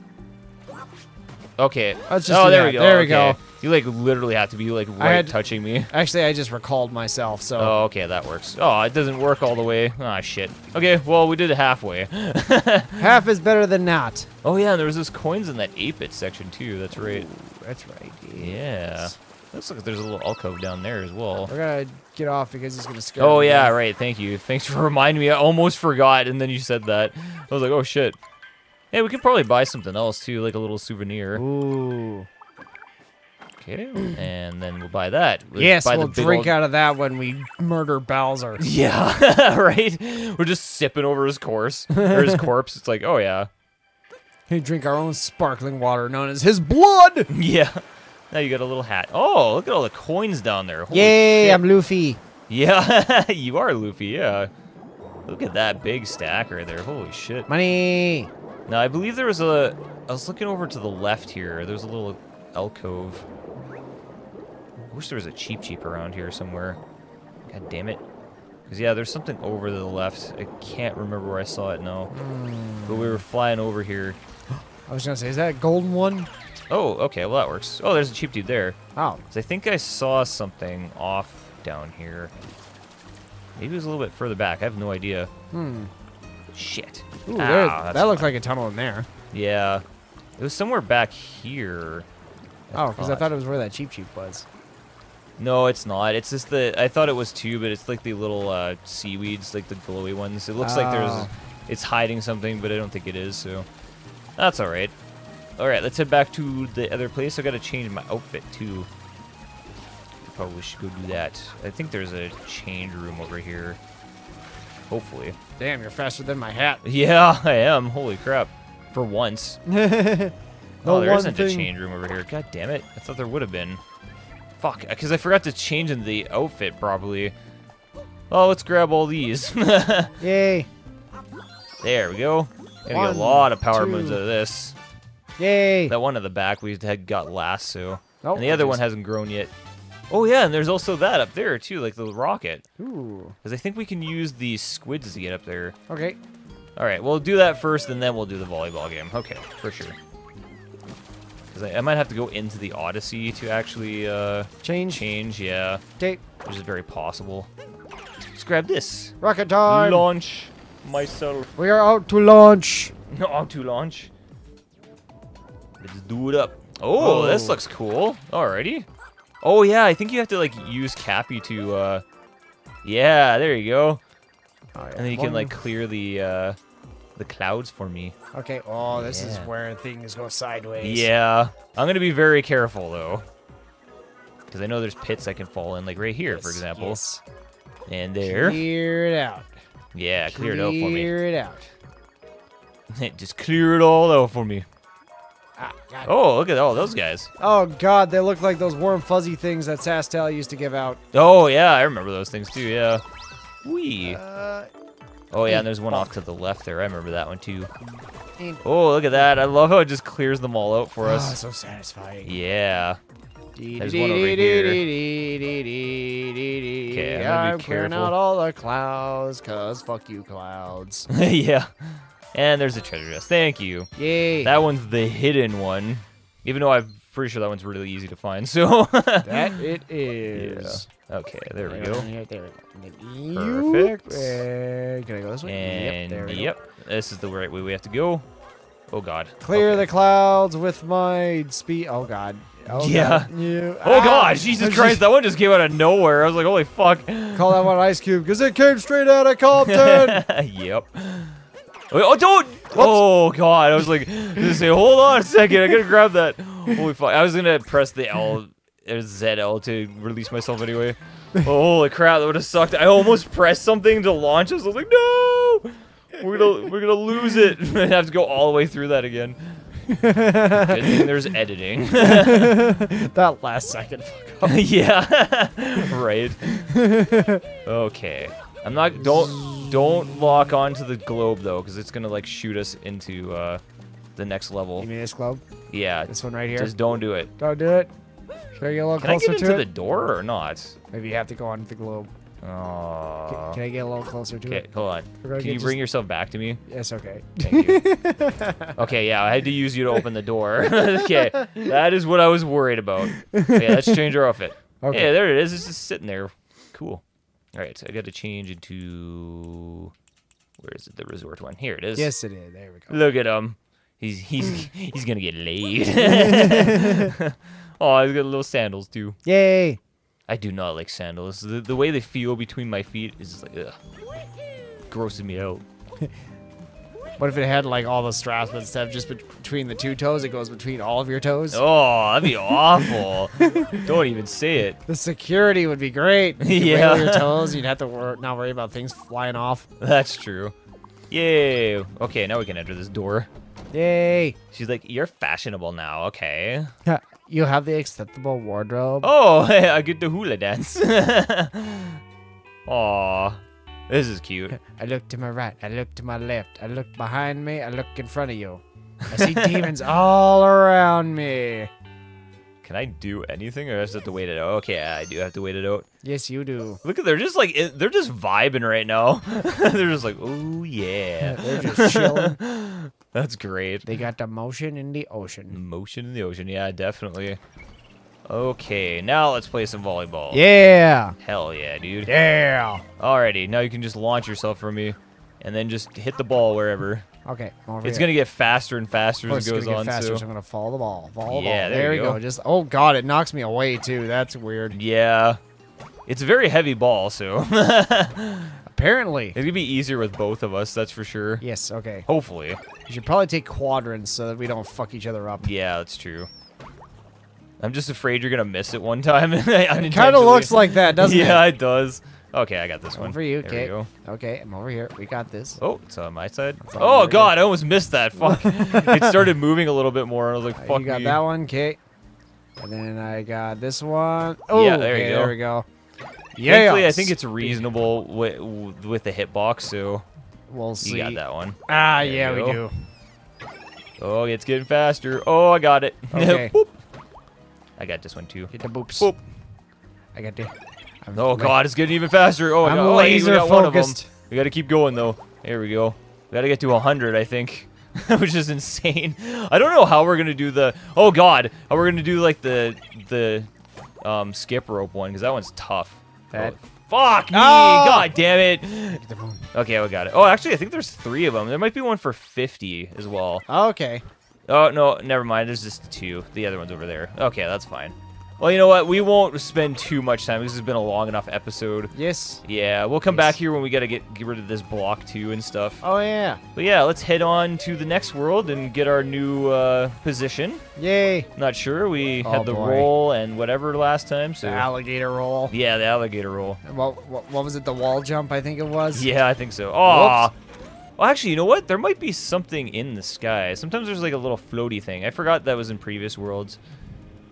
Okay. Let's just oh, there that. we go. There okay. we go. You, like, literally have to be, like, right had... touching me. Actually, I just recalled myself, so... Oh, okay, that works. Oh, it doesn't work all the way. Ah, oh, shit. Okay, well, we did it halfway. Half is better than not. Oh, yeah, and there was those coins in that eight bit section, too. That's right. Ooh, that's right. Yes. Yeah. Looks like there's a little alcove down there as well. We're gonna get off because it's gonna scare me. Oh yeah, right. Thank you. Thanks for reminding me. I almost forgot, and then you said that. I was like, oh shit. Hey, we could probably buy something else too, like a little souvenir. Ooh. Okay, and then we'll buy that. We'll yes, buy we'll the drink old... out of that when we murder Bowser. Yeah, right. We're just sipping over his corpse. or his corpse. It's like, oh yeah. We drink our own sparkling water, known as his blood. Yeah. Now you got a little hat. Oh, look at all the coins down there. Holy Yay, shit. I'm Luffy. Yeah, you are Luffy, yeah. Look at that big stack right there. Holy shit. Money. Now, I believe there was a... I was looking over to the left here. There's a little alcove. I wish there was a Cheep Cheep around here somewhere. God damn it. Because, yeah, there's something over to the left. I can't remember where I saw it now. Mm. But we were flying over here. I was going to say, is that a golden one? Oh, okay, well that works. Oh, there's a cheap dude there. Oh. So I think I saw something off down here. Maybe it was a little bit further back. I have no idea. Hmm. Shit. Ooh, ah, that looks like a tunnel in there. Yeah. It was somewhere back here. I oh, because I thought it was where that cheap cheap was. No, it's not. It's just the... I thought it was too, but it's like the little uh, seaweeds, like the glowy ones. It looks oh. like there's... It's hiding something, but I don't think it is, so... That's all right. All right, let's head back to the other place. I gotta change my outfit too. Probably should go do that. I think there's a change room over here. Hopefully. Damn, you're faster than my hat. Yeah, I am. Holy crap! For once. no oh, there isn't thing. a change room over here. God damn it! I thought there would have been. Fuck, because I forgot to change in the outfit probably. Oh, let's grab all these. Yay! There we go. Gonna One, get a lot of power two. moves out of this. Yay! That one at the back we had got lasso. Oh, and the other one hasn't grown yet. Oh yeah, and there's also that up there too, like the rocket. Ooh. Because I think we can use the squids to get up there. Okay. Alright, we'll do that first and then we'll do the volleyball game. Okay, for sure. Because I, I might have to go into the Odyssey to actually uh, change. Change, yeah. Okay. Which is very possible. Let's grab this. Rocket time! Launch myself. We are out to launch. No, out to launch. Let's do it up. Oh, oh, this looks cool. Alrighty. Oh, yeah, I think you have to, like, use Cappy to, uh... Yeah, there you go. Right, and then you one. can, like, clear the, uh... the clouds for me. Okay. Oh, this yeah. is where things go sideways. Yeah. I'm gonna be very careful, though. Because I know there's pits I can fall in, like, right here, yes, for example. Yes. And there. Clear it out. Yeah, clear, clear it out for me. Clear it out. Just clear it all out for me. God. Oh, look at all those guys. Oh, God, they look like those warm, fuzzy things that Sastel used to give out. Oh, yeah, I remember those things, too, yeah. Whee. Uh, oh, yeah, and there's one off to the left there. I remember that one, too. Oh, look at that. I love how it just clears them all out for us. Oh, so satisfying. Yeah. There's one over here. Okay, I'm clearing out all the clouds, because fuck you, clouds. Yeah. And there's a treasure chest. Thank you. Yay. That one's the hidden one. Even though I'm pretty sure that one's really easy to find, so... that it is. Yeah. Okay, there we go. Right there. Perfect. And can I go this way? And yep, there we yep. go. This is the right way we have to go. Oh, God. Clear okay. the clouds with my speed. Oh, God. Oh, yeah. God. Yeah. Oh, ah. God. Jesus Christ. That one just came out of nowhere. I was like, holy fuck. Call that one Ice Cube, because it came straight out of Compton. Yep. Oh, don't! Whoops. Oh, God. I was like, I was gonna say, hold on a second. I gotta grab that. Holy fuck. I was gonna press the L, Z L to release myself anyway. Oh, holy crap. That would have sucked. I almost pressed something to launch us. I was like, no! We're gonna, we're gonna lose it. I have to go all the way through that again. Good thing there's editing. That last second. Fuck off. Yeah. Right. Okay. I'm not... Don't... Don't lock onto the globe, though, because it's going to, like, shoot us into uh, the next level. You mean this globe? Yeah. This one right here? Just don't do it. Don't do it. Can I get a little closer to it? Can I get into the door or not? Maybe you have to go onto the globe. Uh, can, can I get a little closer to it? Hold on. Can you just... bring yourself back to me? Yes, okay. Thank you. Okay, yeah, I had to use you to open the door. Okay, that is what I was worried about. Okay, let's change our outfit. Okay. Yeah, there it is. It's just sitting there. Cool. All right, so I got to change into... Where is it? The resort one. Here it is. Yes, it is. There we go. Look at him. He's he's he's going to get laid. Oh, he's got little sandals, too. Yay. I do not like sandals. The, the way they feel between my feet is just like, ugh. Grossing me out. What if it had, like, all the straps, but instead of just between the two toes, it goes between all of your toes? Oh, that'd be awful. Don't even say it. The security would be great. You yeah. Wiggle your toes, you'd have to wor not worry about things flying off. That's true. Yay. Okay, now we can enter this door. Yay. She's like, you're fashionable now. Okay. You have the acceptable wardrobe. Oh, hey, I get the hula dance. Aw, this is cute. I look to my right. I look to my left. I look behind me. I look in front of you. I see demons all around me. Can I do anything, or I just have to wait it out? Okay, I do have to wait it out. Yes, you do. Look at—they're just like they're just vibing right now. They're just like, oh yeah. They're just chilling. That's great. They got the motion in the ocean. Motion in the ocean, yeah, definitely. Okay, now let's play some volleyball. Yeah. Hell yeah, dude. Yeah. Alrighty, now you can just launch yourself from me, and then just hit the ball wherever. Okay, over it's here. Gonna get faster and faster as it goes on. Faster, so. So I'm gonna follow the ball. Follow the yeah, ball. There, there we go. go. Just oh god, it knocks me away too. That's weird. Yeah, it's a very heavy ball, so apparently it's gonna be easier with both of us. That's for sure. Yes. Okay. Hopefully, you should probably take quadrants so that we don't fuck each other up. Yeah, that's true. I'm just afraid you're gonna miss it one time. It kind of looks like that, doesn't yeah, it? Yeah, it does. Okay, I got this one. Over you, okay. Go. Okay, I'm over here. We got this. Oh, it's on my side. Oh, God, I almost missed that. Fuck. It started moving a little bit more, and I was like, fuck you. got me. that one, okay. And then I got this one. Oh, yeah, there, okay, you go. there we go. Yeah. Thankfully, I think it's reasonable with, with the hitbox, so we'll see. You got that one. Ah, there yeah, we do. Oh, it's getting faster. Oh, I got it. Okay. Boop. I got this one, too. Get the boops. Boop. I got the... I'm oh god, it's getting even faster. Oh, I'm no. laser oh, we got one focused. Of them. We gotta keep going though. Here we go. We gotta get to one hundred, I think, which is insane. I don't know how we're gonna do the. Oh god, how we're gonna do like the the um, skip rope one because that one's tough. That... Oh, fuck me! Oh! God damn it! Okay, we got it. Oh, actually, I think there's three of them. There might be one for fifty as well. Oh, okay. Oh no, never mind. There's just two. The other one's over there. Okay, that's fine. Well, you know what? We won't spend too much time. This has been a long enough episode. Yes. Yeah, we'll come yes. back here when we gotta get, get rid of this block too and stuff. Oh, yeah. But yeah, let's head on to the next world and get our new uh, position. Yay. Not sure. We oh, had the boy. roll and whatever last time. So. The alligator roll. Yeah, the alligator roll. Well, what, what was it? The wall jump, I think it was? Yeah, I think so. Aw. Well, actually, you know what? There might be something in the sky. Sometimes there's like a little floaty thing. I forgot that was in previous worlds.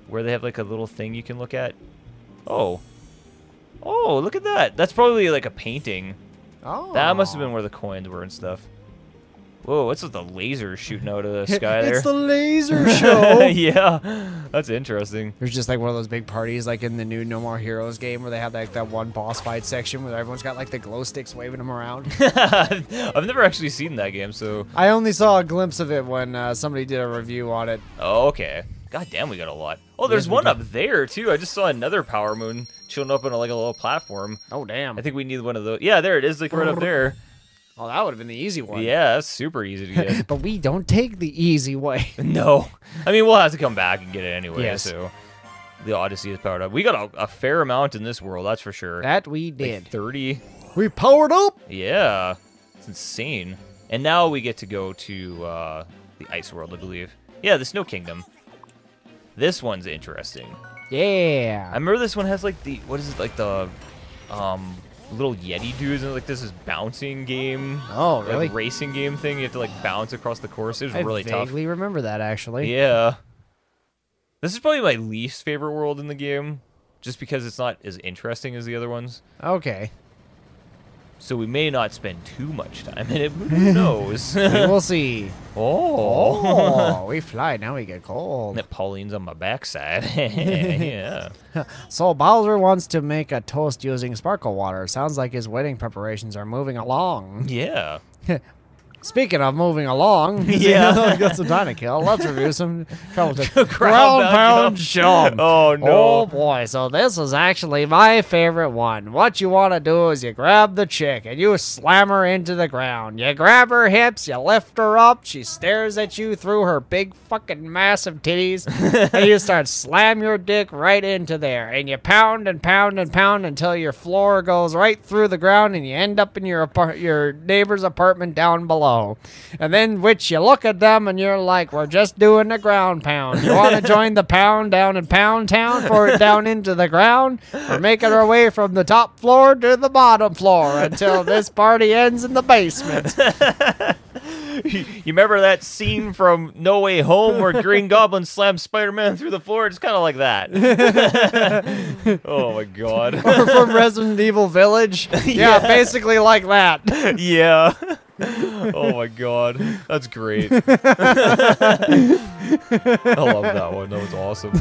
Where they have like a little thing you can look at. Oh. Oh, look at that. That's probably like a painting. Oh. That must have been where the coins were and stuff. Whoa, what's with the laser shooting out of the sky there? It's the laser show. Yeah. That's interesting. There's just like one of those big parties like in the new No More Heroes game where they have like that one boss fight section where everyone's got like the glow sticks waving them around. I've never actually seen that game, so. I only saw a glimpse of it when uh, somebody did a review on it. Oh, okay. God damn, we got a lot. Oh, there's yes, one up there, too. I just saw another Power Moon chilling up on, like, a little platform. Oh, damn. I think we need one of those. Yeah, there it is, like, right up there. Oh, that would have been the easy one. Yeah, that's super easy to get. But we don't take the easy way. No. I mean, we'll have to come back and get it anyway, yes. so... The Odyssey is powered up. We got a, a fair amount in this world, that's for sure. That we did. Like thirty. We powered up! Yeah. It's insane. And now we get to go to uh, the Ice World, I believe. Yeah, the Snow Kingdom. This one's interesting. Yeah. I remember this one has like the, what is it, like the um, little Yeti dudes and like this is bouncing game. Oh, really? Like, racing game thing. You have to like bounce across the course. It was I really tough. I vaguely remember that actually. Yeah. This is probably my least favorite world in the game just because it's not as interesting as the other ones. Okay. So we may not spend too much time in it, but who knows? We'll see. Oh. oh, we fly, now we get cold. That Pauline's on my backside. Yeah. So Bowser wants to make a toast using sparkle water. Sounds like his wedding preparations are moving along. Yeah. Speaking of moving along, yeah, got some time to kill. Let's review some trouble to ground pound jump. Oh no! Oh boy! So this is actually my favorite one. What you want to do is you grab the chick and you slam her into the ground. You grab her hips, you lift her up. She stares at you through her big fucking massive titties, and you start slam your dick right into there, and you pound and pound and pound until your floor goes right through the ground, and you end up in your apart your neighbor's apartment down below. And then which you look at them and you're like, we're just doing the ground pound. You want to join the pound down in pound town for it down into the ground? We're making our way from the top floor to the bottom floor until this party ends in the basement. You remember that scene from No Way Home where Green Goblin slams Spider-Man through the floor? It's kind of like that. Oh, my God. Or from Resident Evil Village? Yeah, yeah, basically like that. Yeah. Oh, my God. That's great. I love that one. That was awesome.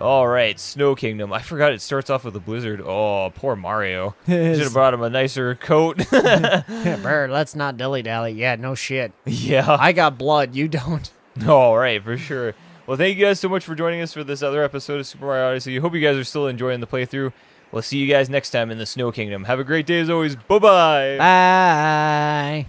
All right, Snow Kingdom. I forgot it starts off with a blizzard. Oh, poor Mario. Should have brought him a nicer coat. Yeah, bird, let's not dilly-dally. Yeah, no shit. Yeah. I got blood. You don't. All right, for sure. Well, thank you guys so much for joining us for this other episode of Super Mario Odyssey. I hope you guys are still enjoying the playthrough. We'll see you guys next time in the Snow Kingdom. Have a great day as always. Bye-bye. Bye. -bye. Bye.